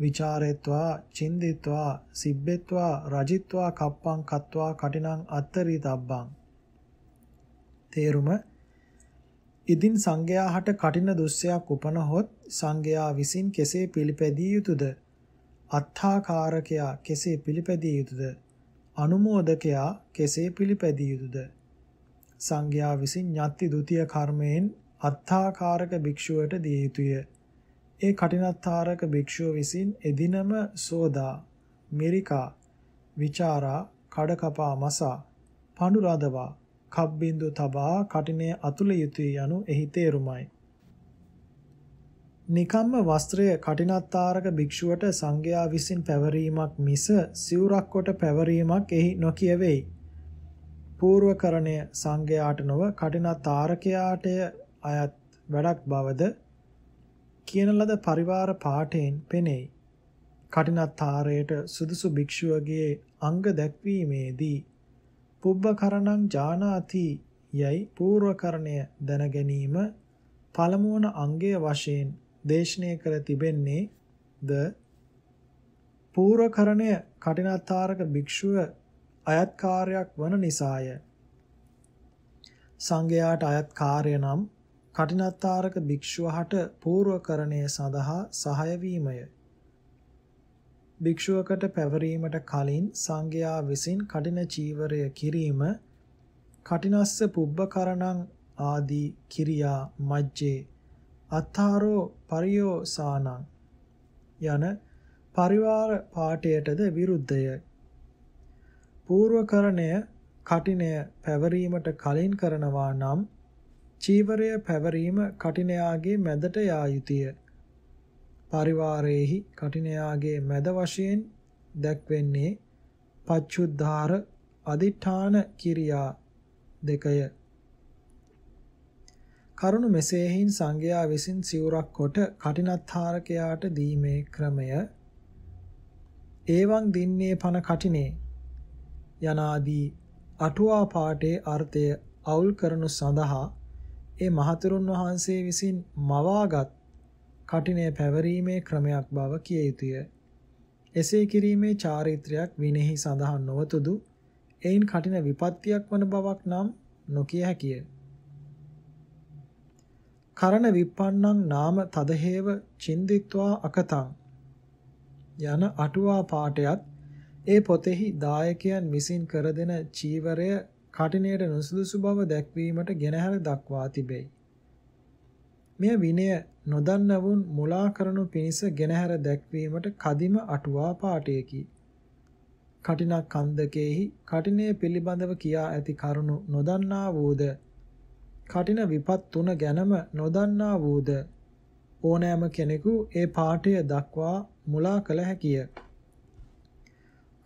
विचारेत्वा चिंदित्वा सिब्बेत्वा रजित्वा कप्पं कत्वा कठिनं अत्तरितब्बं තේරුම ඉදින් සංඝයාට කටින දුස්සයක් උපනහොත් සංඝයා විසින් කෙසේ පිළිපැදිය යුතුද? අත්ථාකාරකයා කෙසේ පිළිපැදිය යුතුද? අනුමෝදකයා කෙසේ පිළිපැදිය යුතුද? සංඝයා විසින් ඤත්ති ဒ ුතිය කර්මයෙන් අත්ථාකාරක භික්ෂුවට දිය යුතුය. ඒ කටිනත්ථාරක භික්ෂුව විසින් එදිනම සෝදා, මෙරිකා, විචාරා, කඩකපා මසා, පඬුරදවා කබ්බින්දු තබා කටිනේ අතුල යුතුය යනු එහි තේරුමයි. නිකම්ම වස්ත්‍රය කටිනාත්තාරක භික්ෂුවට සංඝයා විසින් පැවරීමක් මිස සිවුරක් කොට පැවරීමක් එහි නොකියවේයි. පූර්වකරණය සංඝයාට නොව කටිනාත්තාරකයාට අයත් වැඩක් බවද කියන ලද පරිවාර පාඨයෙන් පෙනෙයි. කටිනාත්තාරයට සුදුසු භික්ෂුවගේ අංග දැක්වීමේදී පුබ්බකරණං ජානාති යයි පූර්වකරණය දැන ගැනීම පළමුවන අංගය වශයෙන් දේශනය කර තිබෙන්නේ ද පූර්වකරණය කඨිනාස්ථරණ භික්ෂුව අයත් කාර්යයක් වන නිසාය. සංඝයාට අයත් කාර්ය නම් කඨිනාස්ථරණ භික්ෂුවට පූර්වකරණය සඳහා සහාය වීමය. භික්ෂුවකට පැවරීමට කලින් සංඝයා විසින් කඨින චීවරය කිරීම කඨිනස්ස පුබ්බකරණං ආදී කිරියා මජ්ජේ අත්තාරෝ පරියෝසානං යන පරිවාර පාඨයටද විරුද්ධය. පූර්වකරණය කඨිනය පැවරීමට කලින් කරනවා නම් චීවරය පැවරීම කඨිනයාගේ මැදට යා යුතුය. පරිවාරයේහි කඨිනයාගේ මැද වශයෙන් දැක්වෙන්නේ පච්චුද්ධාර අදිඨාන කිරියා දෙකය. කරුණු මෙසේහින් සංඝයා විසින් සිවුරක් කොට කඨිනාස්ථාරකයාට දීමේ ක්‍රමය එවං දින්නේ පන කඨිනේ යනාදී අටුවා පාඨේ අර්ථය අවුල් කරනු සඳහා ඒ මහතෙරුන් වහන්සේ විසින් මවාගත් කඨිනය පැවරීමේ ක්‍රමයක් බව කිය යුතුය. එසේ කිරීමේ චාරිත්‍රයක් විනෙහි සඳහන් නොවතුදු එයින් කඨින විපත්තියක් වන බවක් නම් නොකිය හැකිය. කරණ විප්පන්නං නාම තදහේව චින්දිත්වා අකතං යන අටුවා පාඨයත් ඒ පොතෙහි දායකයන් විසින් කර දෙන චීවරය කඨිනයට නුසුදුසු බව දැක්වීමට ගෙනහැර දක්වා තිබේ. මෙය විනය නොදන්නවුන් මුලා කරනු පිණිස ගෙනහැර දැක්වීමට කදිම අටුවා පාඨයකි. කඨින කන්දකේහි කඨිනේ පිළිබඳව කියා ඇති කරුණු නොදන්නා වූද කඨින විපත් තුන ගැනම නොදන්නා වූද ඕනෑම කෙනෙකු ඒ පාඨය දක්වා මුලා කළ හැකිය.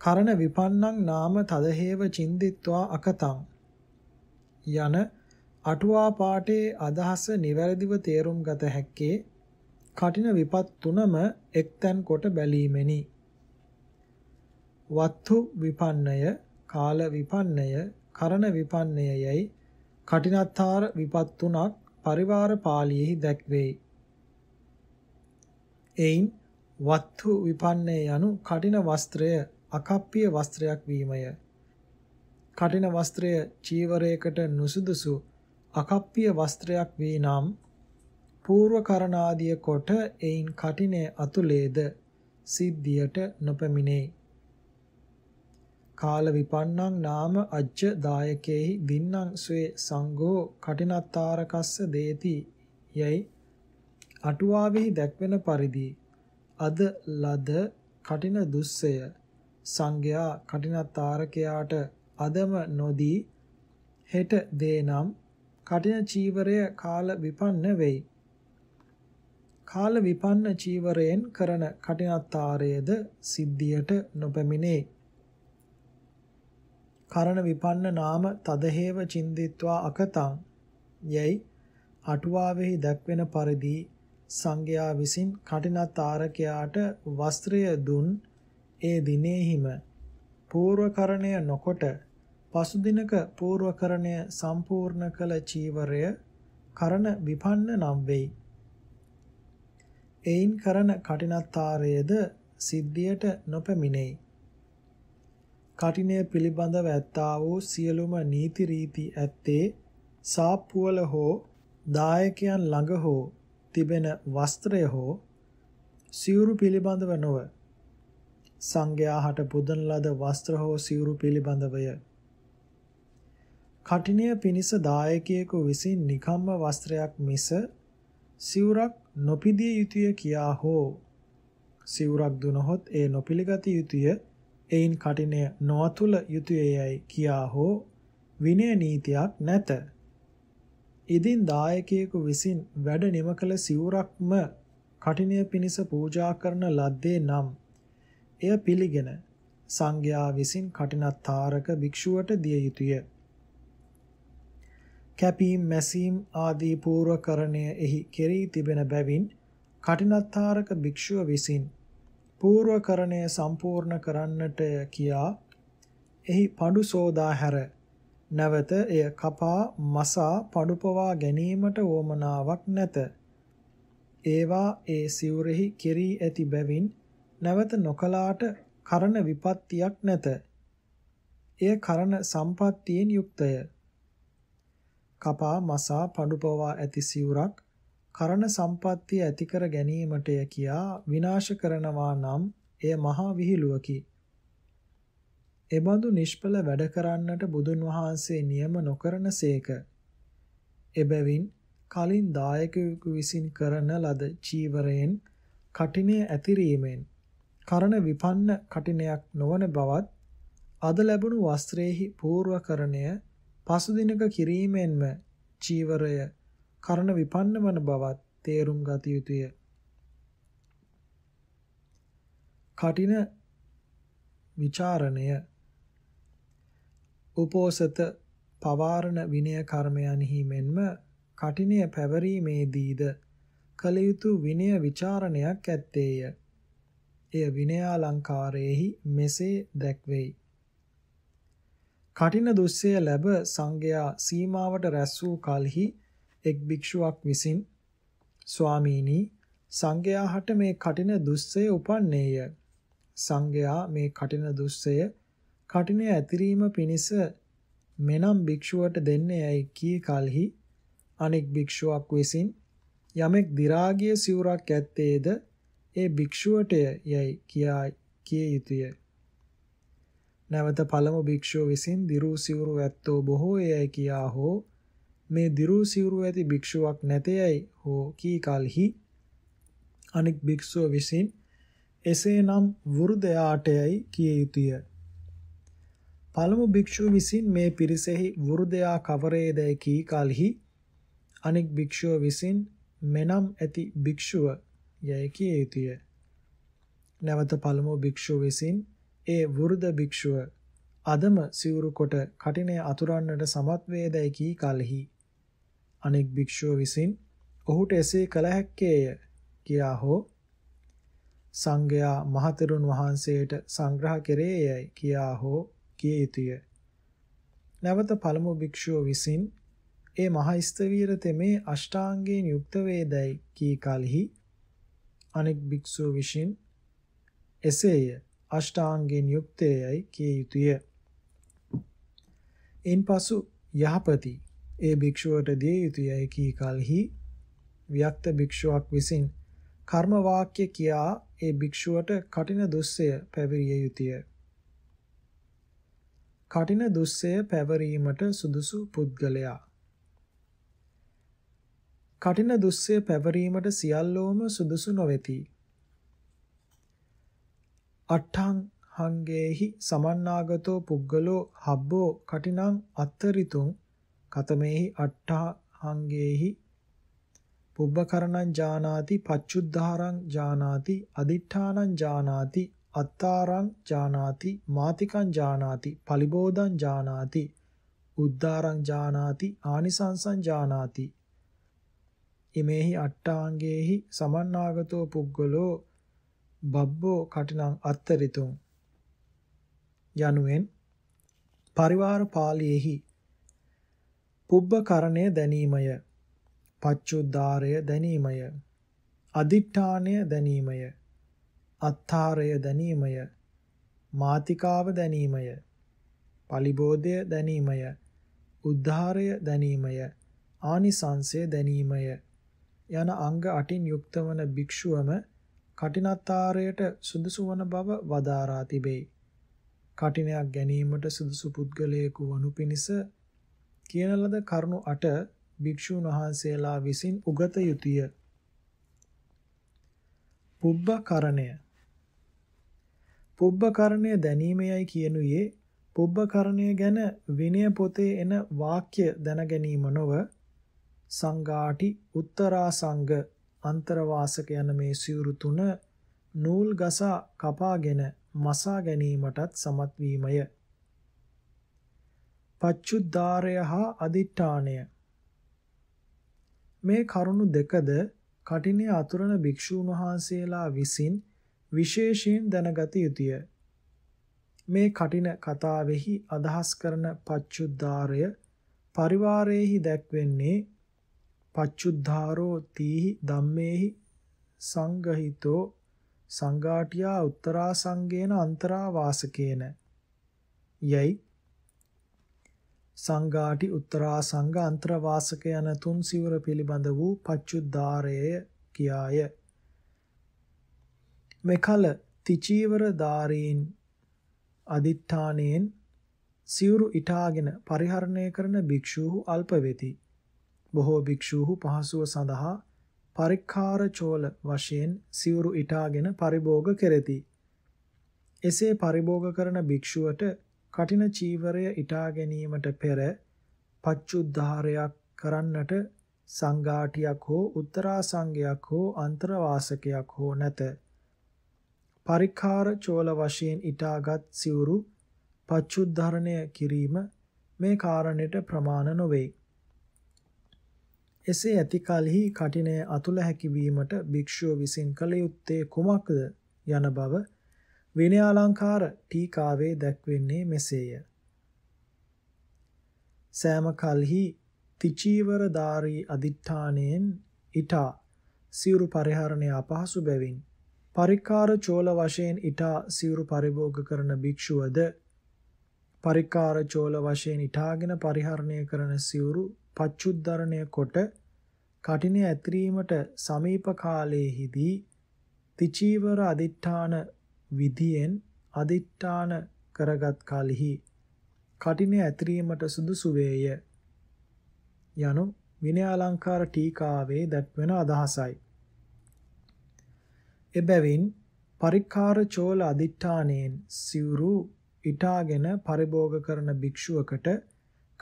කරණ විපන්නං නාම තදහේව චින්දිත්වා අකතං යන අටුවා පාඨයේ අදහස නිවැරදිව තේරුම් ගත හැක්කේ කඨින විපත් තුනම එක්තැන් කොට බැලීමෙනි. වත්තු විපන්නය, කාල විපන්නය, කරණ විපන්නය යයි කඨිනාස්ථාර විපත් තුනක් පරිවාර පාළියෙහි දැක්වේ. එයින් වත්තු විපන්නය යනු කඨින වස්ත්‍රය අකප්පිය වස්ත්‍රයක් වීමය. කඨින වස්ත්‍රය චීවරයකට නුසුදුසු අකප්පිය වස්ත්‍රයක් වී නම් පූර්වකරණාදිය කොට එයින් කඨිනය අතුලේද සිද්ධියට නොපමිනේ. කාල විපන්නං නාම අජ්ජ දායකේහි දින්නම් ස්වේ සංඝෝ කඨිනාස්ථාරකස්ස දේති යයි අටුවාවෙහි දැක්වෙන පරිදි අද ලද කඨින දුස්සය සංඝයා කඨිනාස්ථාරකයාට අදම නොදී හෙට දේ නම් කඨින චීවරය කාල විපන්න වෙයි. කාල විපන්න චීවරයෙන් කරන කඨිනාස්ථාරයේද සිද්ධියට නොපැමිණේ. කරණ විපන්න නාම තදහේව චින්දිත්වා අකතං යයි අටුවාවෙහි දක්වන පරිදි සංඝයා විසින් කඨිනාස්ථාරකයාට වස්ත්‍රය දුන් ඒ දිනෙහිම පූර්වකරණය නොකොට පසු දිනක පූර්වකරණය සම්පූර්ණ කළ චීවරය කරණ විපන්න නම් වෙයි. එයින් කරන කටිනස්තරයේද සිද්ධියට නොපැමිණෙයි. කටිනය පිළිබඳව ඇත්තා වූ සියලුම නීති රීති ඇත්තේ සාප්පුවල හෝ දායකයන් ළඟ හෝ තිබෙන වස්ත්‍රය හෝ සිවුරු පිළිබඳව නොව, සංඝයා හට පුදන ලද වස්ත්‍ර හෝ සිවුරු පිළිබඳවය. කටිනය පිණිස දායකයෙකු විසින් නිකම්ම වස්ත්‍රයක් මිස සිවුරක් නොපිදිය යුතුය කියා හෝ සිවුරක් දුනහොත් ඒ නොපිළිගත යුතුය, එයින් කටිනය නොතුල යුතුයයි කියා හෝ විනය නීතියක් නැත. ඉදින් දායකයෙකු විසින් වැඩ නිම කළ සිවුරක්ම කටිනය පිණිස පූජා කරන ලද්දේ නම් එය පිළිගෙන සංඝයා විසින් කටිනස්තරක භික්ෂුවට දිය යුතුය. කැපීම් මැසීම් ආදී පූර්වකරණය එහි කෙරී තිබෙන බැවින් කටිනස්තරක භික්ෂුව විසින් පූර්වකරණය සම්පූර්ණ කරන්නට කියා එහි පඬු සෝදා හැර නැවත එය කපා මසා පඬුපවා ගැනීමට වොමනාවක් නැත. ඒවා ඒ සිවුරෙහි කෙරී ඇති බැවින් නැවත නොකලාට කරන විපත්තියක් නැත. එය කරන සම්පත්තියෙන් යුක්තය. කපා මසා පඬුපවා ඇති සිවුරක් කරන සම්පත්තිය ඇති කර ගැනීමටය කියා විනාශ කරනවා නම් එය මහා විහිළුවකි. එබඳු නිෂ්ඵල වැඩ කරන්නට බුදුන් වහන්සේ නියම නොකරන සේක. එබැවින් කලින් දායකයෙකු විසින් කරන ලද චීවරයෙන් කටිනය ඇතිරීමෙන් කරන විපන්න කටිනයක් නොවන බවත්, අද ලැබුණු වස්ත්‍රයේහි පූර්වකරණය පසුදිනක කිරීමෙන්ම චීවරය කරන විපන්න වන බවත් තේරුම් ගත යුතුය. කටින විචාරණය උපෝසත පවාරණ විනය කර්මයන්හි මෙන්ම කටිනය පැවරීමේදීද කළ යුතු විනය විචාරණයක් ඇත්තේය. එය විනයාලංකාරයේහි මෙසේ දැක්වෙයි. කටින දුස්සය ලැබ සංඝයා සීමාවට රැස් වූ කලෙහි එක් භික්ෂුවක් විසින් ස්වාමීනි සංඝයා හට මේ කටින දුස්සය උපන්නේය. සංඝයා මේ කටින දුස්සය කටිනය ඇතිරීම පිණිස මෙනම් භික්ෂුවට දෙන්නේයි කී කලෙහි අනෙක් භික්ෂුවක් විසින් යමෙක් දි රාගිය සිවුරක් ඇත්තේද ඒ භික්ෂුවට යයි කිය යුතුය. නැවත පළමු භික්ෂුව විසින් දි රූ සිවුරු ඇත්තෝ බොහෝ යයි කියා හෝ මේ දිරු සිවුරු ඇති භික්ෂුවක් නැතේයි හෝ කී කලෙහි අනෙක් භික්ෂුව විසින් එසේනම් වෘදයාටයයි කිය යුතුය. පළමු භික්ෂුව විසින් මේ පිරිසෙහි වෘදයා කවරේදයි කී කලෙහි අනෙක් භික්ෂුව විසින් මෙනම් ඇති භික්ෂුව යයි කිය යුතුය. නැවත පළමු භික්ෂුව විසින් ඒ වෘද භික්ෂුව අදම සිවුරු කොට කටිනය අතුරන්නට සමත් වේදයි කී කලෙහි අනෙක් භික්ෂුව විසින් ඔහුට එසේ කළ හැක්කේය කියා හෝ සංඝයා මහතෙරුන් වහන්සේට සංග්‍රහ කෙරේයයි කියා හෝ කිය යුතුය. නැවත පළමු භික්ෂුව විසින් ඒ මහස්තවීර තෙමේ අෂ්ටාංගයෙන් යුක්ත වේදයි කී කලෙහි අනෙක් භික්ෂුව විසින් එසේය අෂ්ටාංගයෙන් යුක්තයයි කිය යුතුය. ඉන්පසු යහපති ඒ භික්ෂුවට දිය යුතුයයි කී කලෙහි වික්ත භික්ෂුවක් විසින් කර්ම වාක්‍ය කියා ඒ භික්ෂුවට කටින දුස්සය පැවරිය යුතුය. කටින දුස්සය පැවරීමට සුදුසු පුද්ගලයා කටින දුස්සය පැවරීමට සියල්ලෝම සුදුසු නොවේති. අට්ඨං හංගේහි සමන්නාගතෝ පුද්ගලෝ හබ්බෝ කටිනං අත්තරිතුං කතමේහි අට්ඨහංගේහි පුබ්බකරණං ජානාති පච්චුද්ධාරං ජානාති අදිඨානං ජානාති අත්තාරං ජානාති මාතිකං ජානාති පලිබෝධං ජානාති උද්ධාරං ජානාති ආනිසංසං ජානාති ඉමේහි අට්ඨාංගේහි සමන්නාගතෝ පුද්ගලෝ බබ්බෝ කටිනං අත්තරිතුං යනුවෙන් පරිවාර පාළියේහි පුබ්බකරණය දැනීමය, පච්චුද්ධාරය දැනීමය, අදිඨාණය දැනීමය, අත්තාරය දැනීමය, මාතිකාව දැනීමය, පලිබෝධය දැනීමය, උද්ධාරය දැනීමය, ආනිසංසය දැනීමය යන අංග 8න් යුක්ත වන භික්ෂුවම කඨිනාස්ථරණයට සුදුසු වන බව වදාරා තිබේ. කඨිනයක් ගැනීමට සුදුසු පුද්ගලයෙකු වනු පිණිස කියන ලද කරුණු 8 භික්ෂුන් වහන්සේලා විසින් උගත යුතුය. පුබ්බකරණය. පුබ්බකරණය දැනීමයි කියනුයේ පුබ්බකරණය ගැන විනය පොතේ එන වාක්‍ය දැන ගැනීම නොව සංඝාටි උත්තරාසංග අන්තරවාසක යන මේ සිවුරු තුන නූල් ගසා කපාගෙන මසා ගැනීමටත් සමත් වීමය. පච්චුද්ධාරය හා අදිඨාණය. මේ කරුණු දෙකද කඨිනය අතුරන භික්ෂූන් වහන්සේලා විසින් විශේෂයෙන් දැනගත යුතුය. මේ කඨින කතාවෙහි අදහස් කරන පච්චුද්ධාරය පරිවාරයේහි දැක්වෙන්නේ පච්චුද්ධාරෝ තීහි ධම්මේහි සංගහිතෝ සංඝාටියා උත්තරාසංගේන අන්තරාවාසකේන යයි සංඝාටි උත්තරාසංග අන්තරාවාසක යන තුන් සිවුර පිළිබඳ වූ පච්චුද්ධාරය කියාය. මෙකල තිචීවර ධාරීන් අදිඨාණයෙන් සිවුරු ඉටාගෙන පරිහරණය කරන භික්ෂූහු අල්ප වෙති. බොහෝ භික්ෂූහු පහසුව සඳහා පරික්කාර චෝල වශයෙන් සිවුරු ඉටාගෙන පරිභෝග කෙරෙති. එසේ පරිභෝග කරන භික්ෂුවට කඨින චීවරය ඉටා ගැනීමට පෙර පච්චුද්ධාරයක් කරන්නට සංඝාටියක් හෝ උත්තරාසංගයක් හෝ අන්තරාවාසකයක් හෝ නැත. පරික්කාර චෝල වශයෙන් ඉටාගත් සිවුරු පච්චුද්ධාරණය කිරීම මේ කාරණයට ප්‍රමාණ නොවේ. එසේ ඇති කලෙහි කඨිනය අතුල හැකිවීමට භික්ෂුව විසින් කළ යුත්තේ කුමක්ද යන බව විනයාලංකාර ටීකාවේ දැක්වෙන්නේ මෙසේය. සෑම කලෙහි තිචීවර ධාරී අදිඨාණයෙන් ඉටා සිවුරු පරිහරණය අපහසු බැවින් පරිකාර චෝල වශයෙන් ඉටා සිවුරු පරිභෝග කරන භික්ෂුවද පරිකාර චෝල වශයෙන් ඉටාගෙන පරිහරණය කරන සිවුරු පච්චුද්ධාරණය කොට කඨිනය ඇතිරීමට සමීප කාලයේදී තිචීවර අදිඨාන විධියෙන් අදිඨාන කරගත් කලෙහි කඨිනය ඇතිරීමට සුදුසු වේය යනු විනයාලංකාර ටීකාවේ දක්වන අදහසයි. එබැවින් පරික්කාර චෝල අදිඨාණයෙන් සිවුරු ඉටාගෙන පරිභෝග කරන භික්ෂුවකට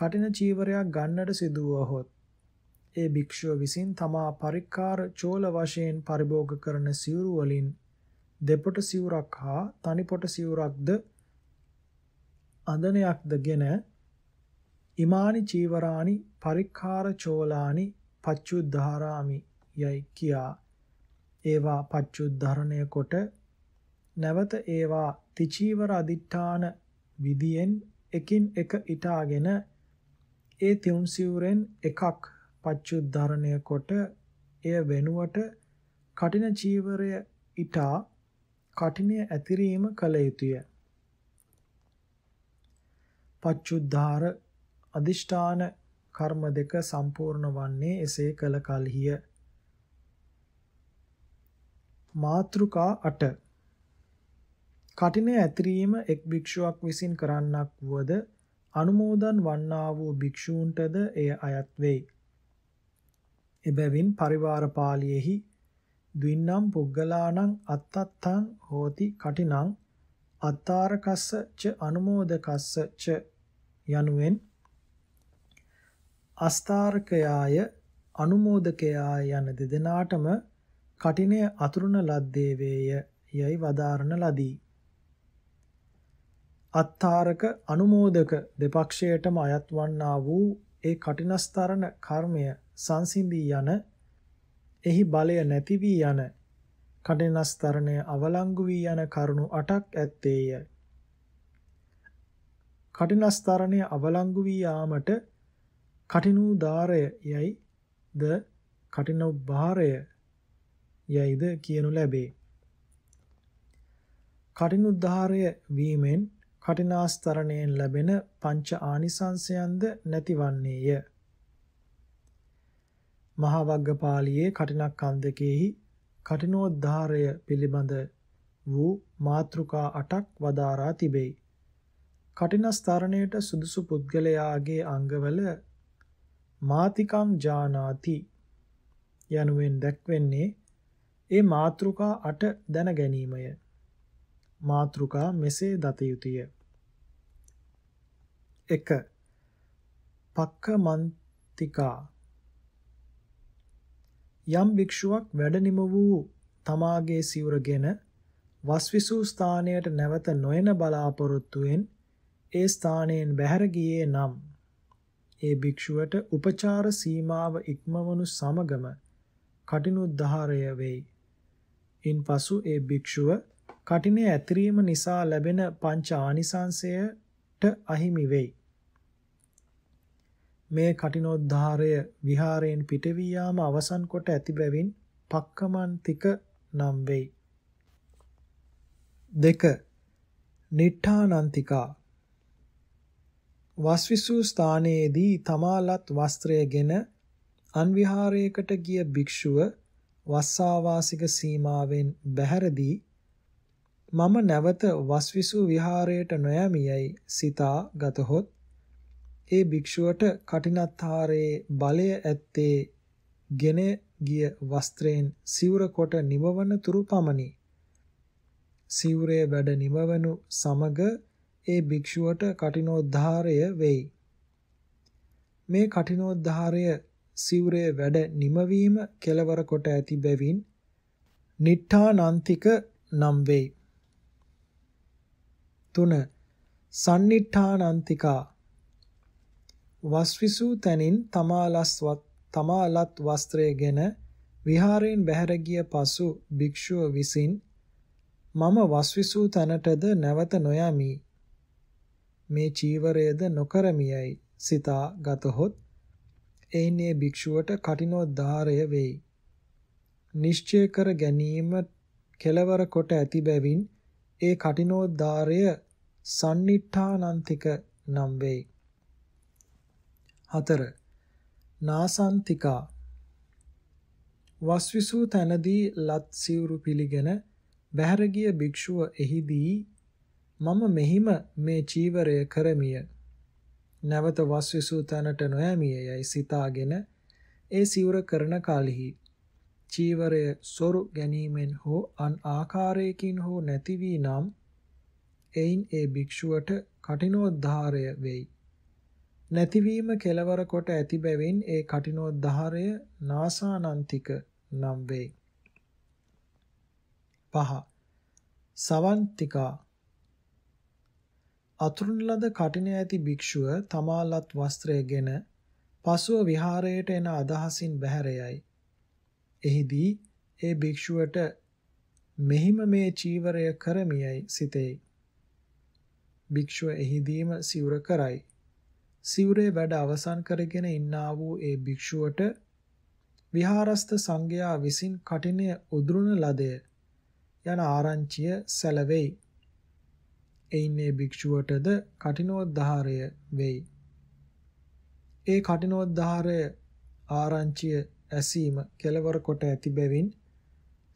කඨින චීවරයක් ගන්නට සිදුවහොත් ඒ භික්ෂුව විසින් තමා පරික්කාර චෝල වශයෙන් පරිභෝග කරන සිවුරු වලින් දෙපොට සිවුරක් හා තනිපොට සිවුරක්ද අඳනයක්දගෙන ඉමානි චීවරානි පරික්කාර චෝලානි පච්චුද්ධාරාමි යයි කියා ඒවා පච්චුද්ධාරණය කොට නැවත ඒවා තිචීවර අදිඨාන විදියෙන් එකින් එක ඉටාගෙන ඒ තුන් සිවුරෙන් එකක් පච්චුද්ධාරණය කොට එය වෙනුවට කඨින චීවරය ඉටා කඨිනය ඇතිරීම කළ යුතුය. පච්චුද්ධාර අදිෂ්ඨාන කර්ම දෙක සම්පූර්ණ වන්නේ එසේ කළ කලෙහිය. මාතෘකා 8. කඨිනය ඇතිරීම එක් භික්ෂුවක් විසින් කරන්නක් වුවද අනුමෝදන් වන්නා වූ භික්ෂූන්ටද එය අයත් වෙයි. එබැවින් පරිවාර පාළියේහි ද්වින්නම් පුග්ගලාණං අත්තත්තං හෝති කඨිනං අත්තාරකස්ස ච අනුමෝදකස්ස ච යනුවෙන් අස්ථාරකයාය අනුමෝදකයාය යන දෙදෙනාටම කඨිනය අතුරුන ලද්දේ වේය යයි වදාරන ලදී. අත්තාරක අනුමෝදක දෙපක්ෂයටම අයත් වන්නා වූ ඒ කඨිනාස්ථරණ කර්මය සංසිඳී යන එහි බලය නැති වී යන කඨිනාස්ථරණය අවලංගු වී යන කරුණු 8ක් ඇත්තේය. කඨිනාස්ථරණය අවලංගු වී යාමට කඨිනෝදාරය යයි ද කඨිනෝභාරය යයිද කියනු ලැබේ. කටිනුද්ධාරය වීමෙන් කටිනාස්තරණයෙන් ලැබෙන පංච ආනිසංසයන්ද නැතිවන්නේය. මහා වග්ගපාලියේ කටිනක්ඛන්ධකෙහි කටිනෝද්ධාරය පිළිබඳ වූ මාතෘකා 8ක් වදාරා තිබේ. කටිනස්තරණයට සුදුසු පුද්ගලයාගේ අංගවල මාතිකං ජානාති යනුවෙන් දැක්වෙන්නේ ඒ මාතෘකා 8 දැන ගැනීමය. මාතෘකා මෙසේ දත යුතුය. 1. පක්ඛමන්තිකා යම් භික්ෂුවක් වැඩ නිම වූ තමාගේ සිවුරගෙන වස්විසූ ස්ථානයට නැවත නොයන බලාපොරොත්තුෙන් ඒ ස්ථානයෙන් බැහැර ගියේ නම් ඒ භික්ෂුවට උපචාර සීමාව ඉක්මවනු සමගම කටිනුද්ධාරය වෙයි. ඉන්පසු ඒ භික්ෂුව කටිනේ ඇතිරීම නිසා ලැබෙන පංච ආනිසංසයට අහිමි වෙයි. මේ කටිනෝද්ධාරය විහාරයෙන් පිටවී යාම අවසන් කොට ඇති බැවින් පක්කමන්තික නම් වෙයි. 2. නිට්ඨානන්තිකා වස්විසූ ස්ථානයේදී තමාලත් වස්ත්‍රයගෙන අන් විහාරයකට ගිය භික්ෂුව වස්සාවාසික සීමාවෙන් බැහැරදී මම නැවත වස්විසූ විහාරයට නොයමියයි සිතා ගතහොත් ඒ භික්ෂුවට කටිනස්තරණයේ බලය ඇත්තේ ගෙන ගිය වස්ත්‍රයෙන් සිවුර කොට නිවවන තුරු පමණි. සිවුරේ වැඩ නිවවනු සමග ඒ භික්ෂුවට කටිනෝද්ධාරය වෙයි. මේ කටිනෝද්ධාරය සිවුරේ වැඩ නිමවීම කෙලවර කොට ඇති බැවින් නිට්ඨානන්තික නම් වෙයි. 3. සන්නිට්ඨානන්තිකා වස්විසූ තැනින් තමාලත් වස්ත්‍රයගෙන විහාරයෙන් බැහැර ගිය පසු භික්ෂුව විසින් මම වස්විසූ තැනටද නැවත නොයමි මේ චීවරයද නොකරමියයි සිතා ගතහොත් එයින් ඒ භික්ෂුවට කටිනෝද්ධාරය වෙයි. නිශ්චය කර ගැනීම කෙලවර කොට ඇති බැවින් ඒ කටිනෝද්ධාරය සන්නිට්ඨානන්තික නම් වෙයි. 4. නාසන්තිකා වස්විසූ තැනදී ලත් සිවුරු පිළිගෙන බැහැර ගිය භික්ෂුව එහිදී මම මෙහිම මේ චීවරය කරමිය නැවත වස්විසූ තැනට නොයමිය යයි සිතාගෙන ඒ සිවුර කරන කලෙහි චීවරය සොරු ගැනීමෙන් හෝ අන් ආකාරයකින් හෝ නැති වී නම් එයින් ඒ භික්ෂුවට කටිනෝද්ධාරය වෙයි. නැතිවීම කෙලවර කොට ඇති බැවින් ඒ කටිනෝද්ධාරය නාසානන්තික නම් වෙයි. 5. සවන්තිකා අතුරුන් ලද කටිනේ ඇති භික්ෂුව තමාලත් වස්ත්‍රයගෙන පසුව විහාරයට එන අදහසින් බැහැර යයි. එහිදී ඒ භික්ෂුවට මෙහිම මේ චීවරය කරමියයි සිතේ. භික්ෂුව එහිදීම සිවුර කරයි. සිවුරේ වැඩ අවසන් කරගෙන ඉන්නා වූ ඒ භික්ෂුවට විහාරස්ත සංඝයා විසින් කටිනේ උදුරුන ලදය යන ආරංචිය සැලවෙයි. එයින් ඒ භික්ෂුවටද කටිනෝද්ධාරය වෙයි. ඒ කටිනෝද්ධාරය ආරංචිය ඇසීම කෙලවර කොට ඇති බැවින්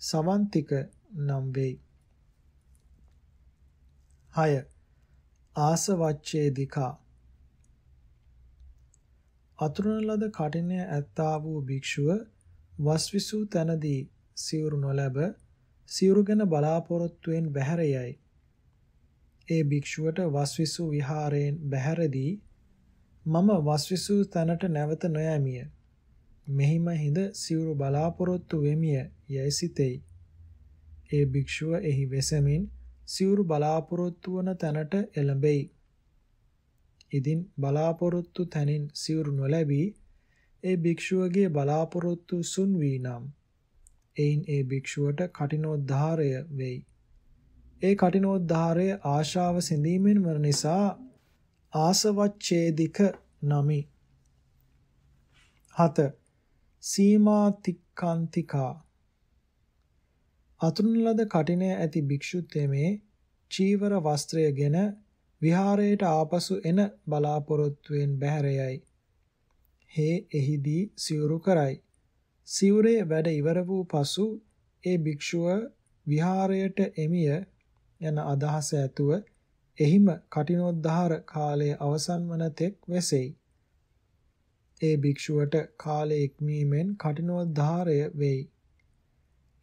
සවන්තික නම් වෙයි. 6. ආසවච්ඡේදිකා අතුරුන ලද කටිනේ ඇත්තා වූ භික්ෂුව වස්විසූ තැනදී සිවුරු නොලැබ සිවුරුගෙන බලාපොරොත්තුෙන් බැහැර යයි. ඒ භික්ෂුවට වස්විසූ විහාරයෙන් බැහැරදී මම වස්විසූ තැනට නැවත නොයමිය මෙහිම හිඳ සිවුරු බලාපොරොත්තු වෙමිය යයි සිතෙයි. ඒ භික්ෂුව එහි වෙසමින් සිවුරු බලාපොරොත්තු වන තැනට එළඹෙයි. ඉදින් බලාපොරොත්තු තැනින් සිවුරු නොලැබී ඒ භික්ෂුවගේ බලාපොරොත්තු සුන් වී නම් එයින් ඒ භික්ෂුවට කටිනෝද්ධාරය වෙයි. ඒ කටිනෝද්ධාරය ආශාව සිඳීමෙන් වන නිසා ආසවච්ඡේදික නමි. 7. සීමාතික්කාන්තිකා අතුරුන ලද කටිනය ඇති භික්ෂුතෙමේ චීවර වස්ත්‍රය ගැන විහාරයට ආපසු එන බලාපොරොත්තුෙන් බැහැර යයි. හේ එහිදී සිවුරු කරයි. සිවුරේ වැඩ ඉවර වූ පසු ඒ භික්ෂුව විහාරයට එමිය යන අදහස ඇතුව එහිම කටිනෝද්ධාර කාලය අවසන් වන තෙක් වෙසෙයි. ඒ භික්ෂුවට කාලය ඉක්මීමෙන් කටිනෝද්ධාරය වෙයි.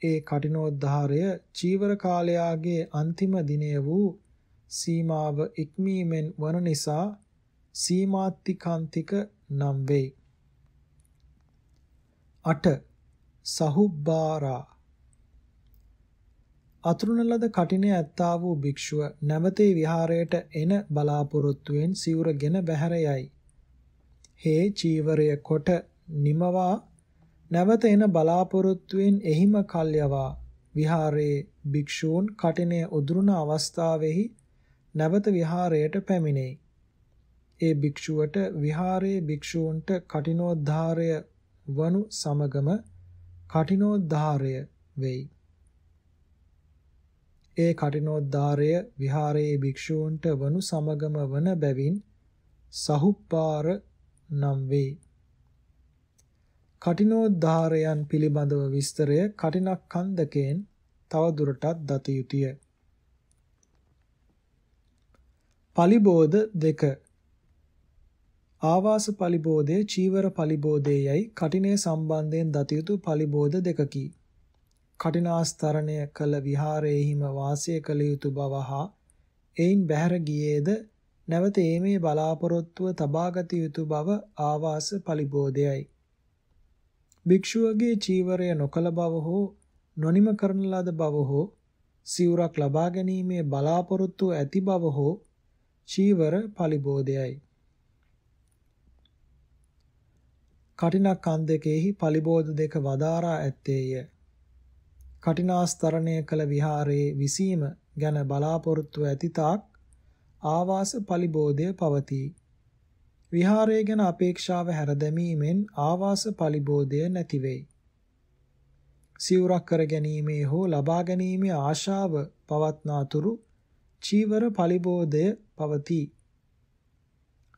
ඒ කටිනෝද්ධාරය චීවර කාලයාගේ අන්තිම දිනය වූ සීමාව ඉක්මීමෙන් වන නිසා සීමාත්තිකාන්තික නම් වෙයි. 8. සහුබ්බාරා අතුරුන ලද කටිනය ඇත්තා වූ භික්ෂුව නැවතේ විහාරයට එන බලාපොරොත්තුෙන් සිවුරගෙන බැහැර යයි. හේ චීවරය කොට නිමවා නැවත එන බලාපොරොත්තුෙන් එහිම කල්යවා විහාරයේ භික්ෂූන් කටිනය උදුරුන අවස්ථාවෙහි නැවත විහාරයට පැමිණෙයි. ඒ භික්ෂුවට විහාරයේ භික්ෂූන්ට කටිනෝද්ධාරය වනු සමගම කටිනෝද්ධාරය වෙයි. ඒ කටිනෝද්ධාරය විහාරයේ භික්ෂූන්ට වනු සමගම වන බැවින් සහුප්පාර නම් වේ. කටිනෝද්ධාරයන් පිළිබඳව විස්තරය කටිනක්ඛන්දකයෙන් තව දුරටත් දත යුතුය. පලිබෝධ 2 ආවාස පලිබෝධය චීවර පලිබෝධයයි කටිනේ සම්බන්ධයෙන් දත යුතු පලිබෝධ දෙකකි. කඨිනාස්තරණය කළ විහාරයේහිම වාසය කළ යුතු බව හා එයින් බැහැර ගියේද නැවත ඒමේ බලාපොරොත්තුව තබාගත යුතු බව ආවාස පලිබෝධයයි. භික්ෂුවගේ චීවරය නොකළ බව හෝ නොනිම කරන ලද බව හෝ සිවුරක් ලබා ගැනීමේ බලාපොරොත්තුව ඇති බව හෝ චීවර පලිබෝධයයි. කඨිනස්තරණයෙහි පලිබෝධ දෙක වදාරා ඇත්තේය. කඨිනාස්තරණය කළ විහාරයේ විසීම ගැන බලාපොරොත්තු ඇතිතාක් ආවාස පලිබෝධය පවතී. විහාරය ගැන අපේක්ෂාව හැරදැමීමෙන් ආවාස පලිබෝධය නැතිවෙයි. සිවුරක් කර ගැනීමේ හෝ ලබා ගැනීමේ ආශාව පවත්නාතුරු චීවර පලිබෝධය පවතී.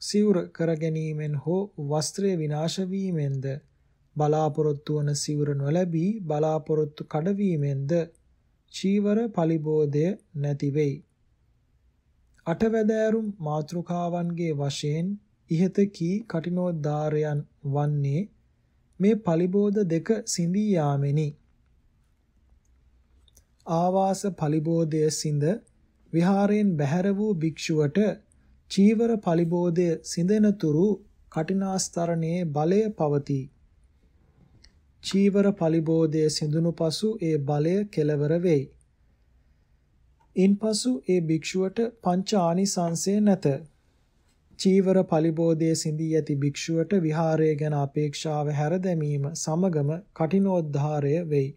සිවුර කර ගැනීමෙන් හෝ වස්ත්‍රය විනාශ වීමෙන්ද බලාපොරොත්තු වන සිවුර නොලැබී බලාපොරොත්තු කඩවීමෙන්ද චීවර පලිබෝධය නැති වෙයි. අටවැදෑරුම් මාතෘකාවන්ගේ වශයෙන් ඉහත කී කඨිනෝද්ධාරයන් වන්නේ මේ පලිබෝධ දෙක සිඳී යාමෙනි. ආවාස පලිබෝධය සිඳ විහාරයෙන් බැහැර වූ භික්ෂුවට චීවර පලිබෝධය සිඳෙනතුරු කඨිනාස්තරණයේ බලය පවතී. චීවර පලිබෝධයේ සිඳුණු පසු ඒ බලය කෙලවර වෙයි. ඉන්පසු ඒ භික්ෂුවට පංච ආනිසංසය නැත. චීවර පලිබෝධයේ සිඳී ඇති භික්ෂුවට විහාරය ගැන අපේක්ෂාව හැරදැමීම සමගම කඨිනෝද්ධාරය වෙයි.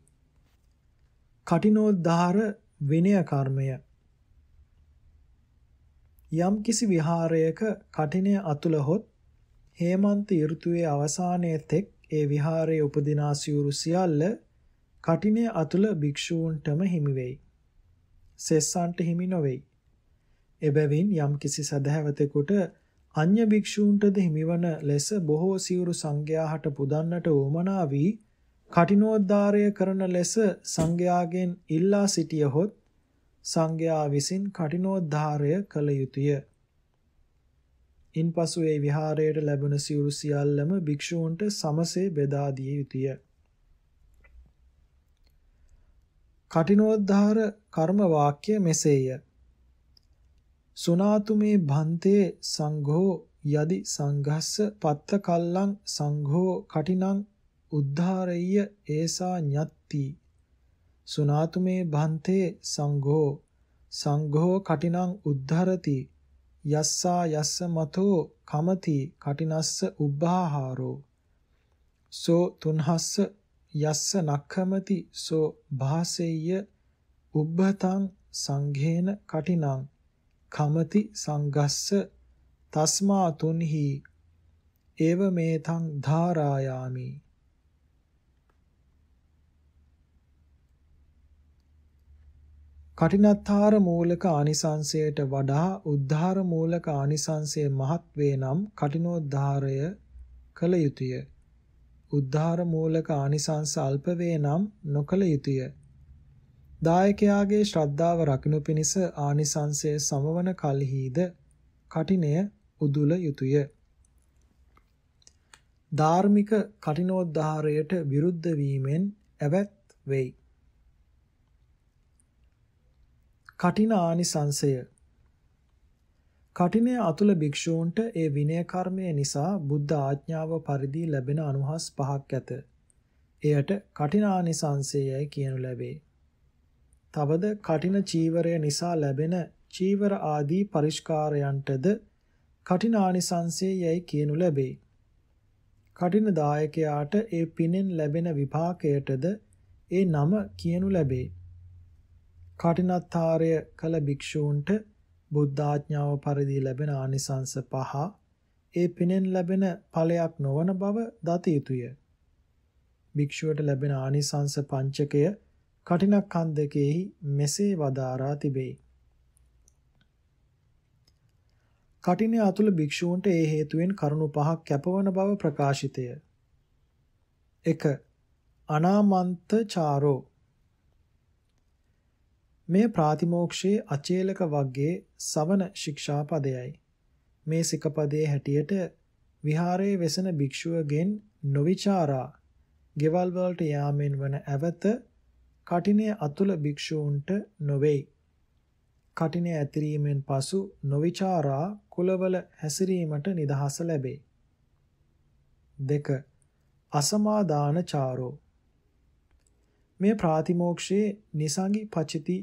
කඨිනෝද්ධාර විනය කර්මය යම්කිසි විහාරයක කඨිනය අතුල හොත් හේමන්ත ඍතුවේ අවසානයේ තෙක් ඒ විහාරයේ උපදිනා සිවුරු සියල්ල කඨිනය අතුල භික්ෂූන්ටම හිමි වෙයි. සෙස්සන්ට හිමි නොවේයි. එබැවින් යම්කිසි සදහැවතෙකුට අන්‍ය භික්ෂූන්ටද හිමිවන ලෙස බොහෝ සිවුරු සංඝයාට පුදන්නට උවමනා වී කඨිනෝද්ධාරය කරන ලෙස සංඝයාගෙන් ඉල්ලා සිටියහොත් සංඝයා විසින් කඨිනෝද්ධාරය කළ යුතුය. ඉන්පසු ඒ විහාරයට ලැබෙන සිවුරු සියල්ලම භික්ෂූන්ට සමසේ බෙදා දිය යුතුය. කඨිනෝද්ධාර කර්ම වාක්‍ය මෙසේය. සුනාතුමේ භන්තේ සංඝෝ යදි සංඝස්ස පත්ත කල්ලං සංඝෝ කඨිනං උද්ධාරය්‍ය ඒසා ඤත්ති. සුනාතුමේ භන්තේ සංඝෝ සංඝෝ කඨිනං උද්ධරති යස්සා යස්ස මතෝ කමති කටිනස්ස උබ්බාහාරෝ සෝ තුන්හස්ස යස්ස නක්ඛමති සෝ භාසෙය්‍ය උබ්බතං සංඝේන කටිනං කමති සංඝස්ස තස්මා තුන්හි එව මේතං ධාරායාමි. කඨිනාස්ථාර මූලක ආනිසංසයට වඩා උද්ධාර මූලක ආනිසංසයේ මහත් වේ නම් කඨිනෝද්ධාරය කළ යුතුය. උද්ධාර මූලක ආනිසංස අල්ප වේ නම් නොකළ යුතුය. දායකයාගේ ශ්‍රද්ධාව රකින්න පිණිස ආනිසංසයේ සමවන කලෙහිද කඨිනය උදුල යුතුය. ධාර්මික කඨිනෝද්ධාරයට විරුද්ධ වීමෙන් ඇවත් වෙයි. කඨින ආනිසංසය කඨිනය අතුල භික්ෂූන්ට ඒ විනය කර්මය නිසා බුද්ධ ආඥාව පරිදි ලැබෙන අනුහස් පහක් ඇත. එයට කඨින ආනිසංසයයි කියනු ලැබේ. තවද කඨින චීවරය නිසා ලැබෙන චීවර ආදී පරිස්කාරයන්ටද කඨින ආනිසංසයයි කියනු ලැබේ. කඨින දායකයාට ඒ පිනෙන් ලැබෙන විපාකයටද ඒ නම කියනු ලැබේ. කඨිනාස්ථාරය කළ භික්ෂූන්ට බුද්ධාඥාව පරිදි ලැබෙන ආනිසංස පහ ඒ පිනෙන් ලැබෙන ඵලයක් නොවන බව දත යුතුය. භික්ෂුවට ලැබෙන ආනිසංස පංචකය කඨිනස්කන්ධකෙහි මෙසේ වදාරා තිබේ. කඨිනය අතුල භික්ෂූන්ට ඒ හේතුවෙන් කරුණු පහක් කැපවන බව ප්‍රකාශිතය. 1. අනාමන්ත චාරෝ මේ ප්‍රාතිමෝක්ෂයේ අචේලක වග්ගයේ සවන ශික්ෂා පදයයි. මේ සිකපදයේ හැටියට විහාරයේ වෙසෙන භික්ෂුවගෙන් නොවිචාරා ගෙවල් වලට යාමෙන් වන ඇවත කඨිනය අතුල භික්ෂූන්ට නොවේයි. කඨිනය ඇතිරීමෙන් පසු නොවිචාරා කුලවල හැසිරීමට නිදහස ලැබේ. 2. අසමාදාන චාරෝ මේ ප්‍රාතිමෝක්ෂයේ නිසංගි පච්චති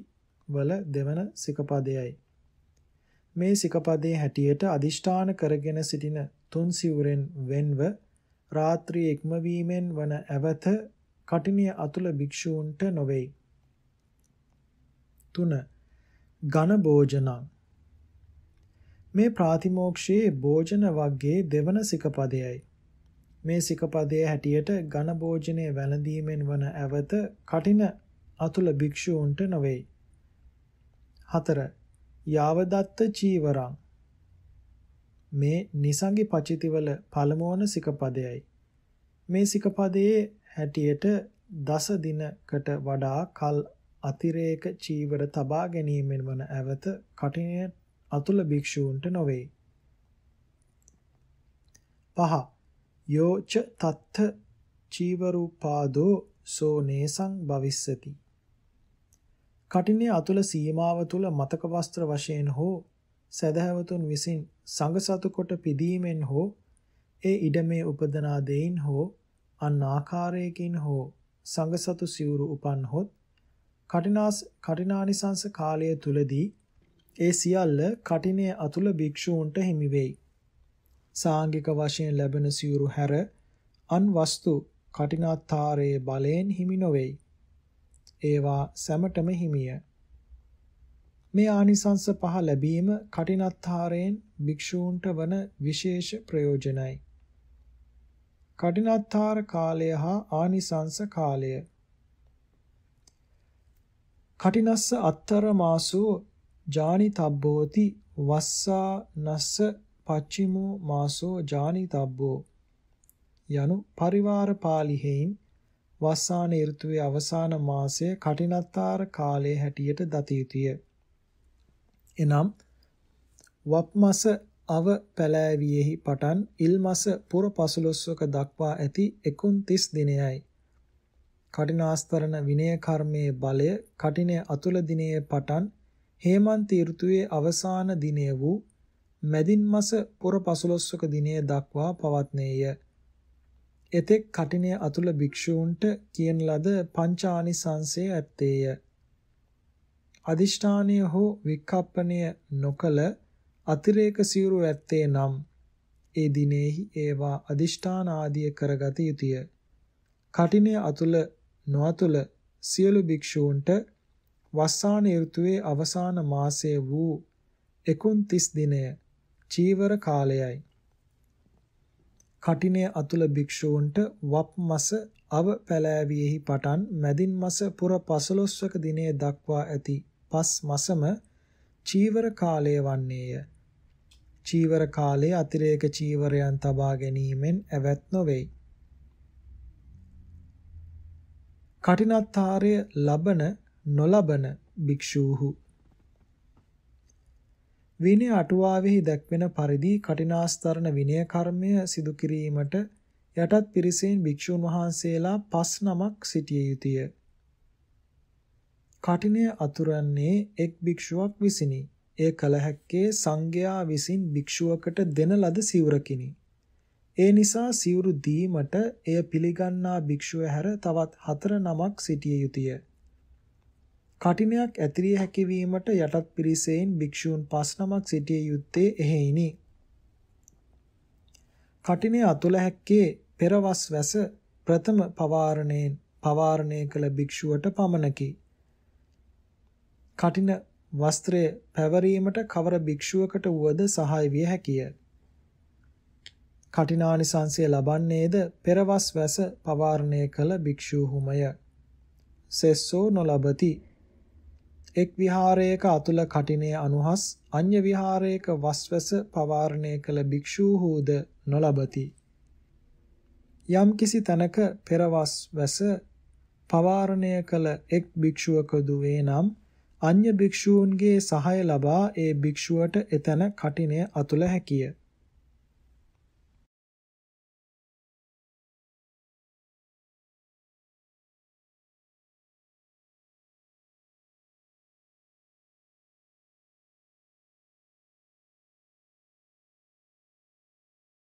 වල දෙවන සිකපදයයි. මේ සිකපදයේ හැටියට අදිෂ්ඨාන කරගෙන සිටින තුන් සිවුරෙන් වෙන්ව රාත්‍රියේ ඉක්මවීමෙන් වන ඇවත කඨිනය අතුල භික්ෂූන්ට නොවේයි. 3. ඝන භෝජන මේ ප්‍රාතිමෝක්ෂයේ භෝජන වර්ගයේ දෙවන සිකපදයයි. මේ සිකපදයේ හැටියට ඝන භෝජනයේ වැළඳීමෙන් වන ඇවත කඨින අතුල භික්ෂූන්ට නොවේයි. 4. යාවදත්ත චීවරං මේ නිසංගි පචිතිවල පළමුවන සිකපදයයි. මේ සිකපදයේ හැටියට දස දිනකට වඩා කල් අතිරේක චීවර තබා ගැනීමෙන් වන ඇවත කඨින අතුල භික්ෂූන්ට නොවේයි. 5. යෝච තත්ථ චීවරූපාදෝ සෝ නේසං භවිස්සති කඨිනය අතුල සීමාව තුල මතක වස්ත්‍ර වශයෙන් හෝ සදහවතුන් විසින් සංගසතු කොට පිදීමෙන් හෝ ඒ ඉඩමේ උපදනා දෙයින් හෝ අන් ආකාරයකින් හෝ සංගසතු සිවුරු උපන් හොත් කඨිනානිසංස කාලය තුලදී ඒ සියල්ල කඨිනය අතුල භික්ෂූන්ට හිමි වෙයි. සාංගික වශයෙන් ලැබෙන සිවුරු හැර අන් වස්තු කඨිනාස්ථාරයේ බලයෙන් හිමි නොවේ. ඒවා සැමටම හිමිය. මේ ආනිසංස පහ ලැබීම කඨිනාස්ථාරයෙන් භික්ෂූන්ට වන විශේෂ ප්‍රයෝජනයි. කඨිනාස්ථාර කාලය හා ආනිසංස කාලය කඨිනස්ස අත්තර මාසෝ ජානිතබ්බෝති වස්සා නස්ස පච්චිමෝ මාසෝ ජානිතබ්බෝ යනු පරිවාර පාලිහෙයින් වස්සාන ඍතුවේ අවසාන මාසයේ කඨිනාස්ථාර කාලයේ හැටියට දත යුතුය. එනම් වප් මාස අව පැලෑවියෙහි පටන් ඉල් මාස පුර 15ක දක්වා ඇති 29 දිනයයි. කඨිනාස්තරණ විනය කර්මයේ බලය කඨිනය අතුල දිනයේ පටන් හේමන්ත ඍතුවේ අවසාන දිනය වූ මැදින් මස පුර 15ක දිනේ දක්වා පවත්නේය. එතෙක් කඨිනය අතුල භික්ෂූන්ට කියන ලද පංචානිසංසය ඇත්තේය. අදිෂ්ඨානය හෝ වික්ඛප්පණය නොකල අතිරේක සිවුරු ඇත්තේ නම් ඒ දිනෙහි ඒවා අදිෂ්ඨාන ආදිය කරගත යුතුය. කඨිනය අතුල නොඅතුල සියලු භික්ෂූන්ට වස්සාන ඍතුවේ අවසාන මාසයේ වූ 29 දිනය චීවර කාලයයි. කඨිනය අතුල භික්ෂූන්ට වප් මාස අව පැලෑවියෙහි පටන් මැදින් මාස පුර 15ක දිනේ දක්වා ඇති පස් මසම චීවර කාලය වන්නේය. චීවර කාලයේ අතිරේක චීවරයන් තබා ගැනීමෙන් ඇවත් නොවේ. කඨිනාස්ථාරය ලබන නොලබන භික්ෂූහු විනය අටුවාවෙහි දැක්වෙන පරිදි කඨිනාස්ථරණ විනය කර්මය සිදු කිරීමට යටත් පිරිසෙන් භික්ෂුන් වහන්සේලා 5 නමක් සිටිය යුතුය. කඨිනය අතුරන්නේ එක් භික්ෂුවක් විසිනි. ඒ කල හැක්කේ සංඝයා විසින් භික්ෂුවකට දෙන ලද සිවුරකිනි. ඒ නිසා සිවුරු දීමට එය පිළිගන්නා භික්ෂුව හැර තවත් 4 නමක් සිටිය යුතුය. කඨිනයක් ඇතිරිය හැකිවීමට යටත් පිරිසෙන් භික්ෂූන් 5 නමක් සිටිය යුත්තේ එහෙයිනි. කඨිනය අතුල හැක්කේ පෙරවස් වැස ප්‍රථම පවාරණය කළ භික්ෂුවට පමණකි. කඨින වස්ත්‍රය පැවරීමට කවර භික්ෂුවකට වුවද සහාය විය හැකිය. කඨිනානිසංසය ලබන්නේද පෙරවස් වැස පවාරණය කළ භික්ෂූහුමය. සෙස්සෝ නොලබති. එක් විහාරයක අතුල කඨිනය අනුහස් අන්‍ය විහාරයක වස් වැස පවාරණය කළ භික්ෂූහුද නොලබති. යම්කිසි තැනක පෙරවස් වැස පවාරණය කළ එක් භික්ෂුවකදු වේ නම් අන්‍ය භික්ෂූන්ගේ සහාය ලබා ඒ භික්ෂුවට එතන කඨිනය අතුල හැකිය.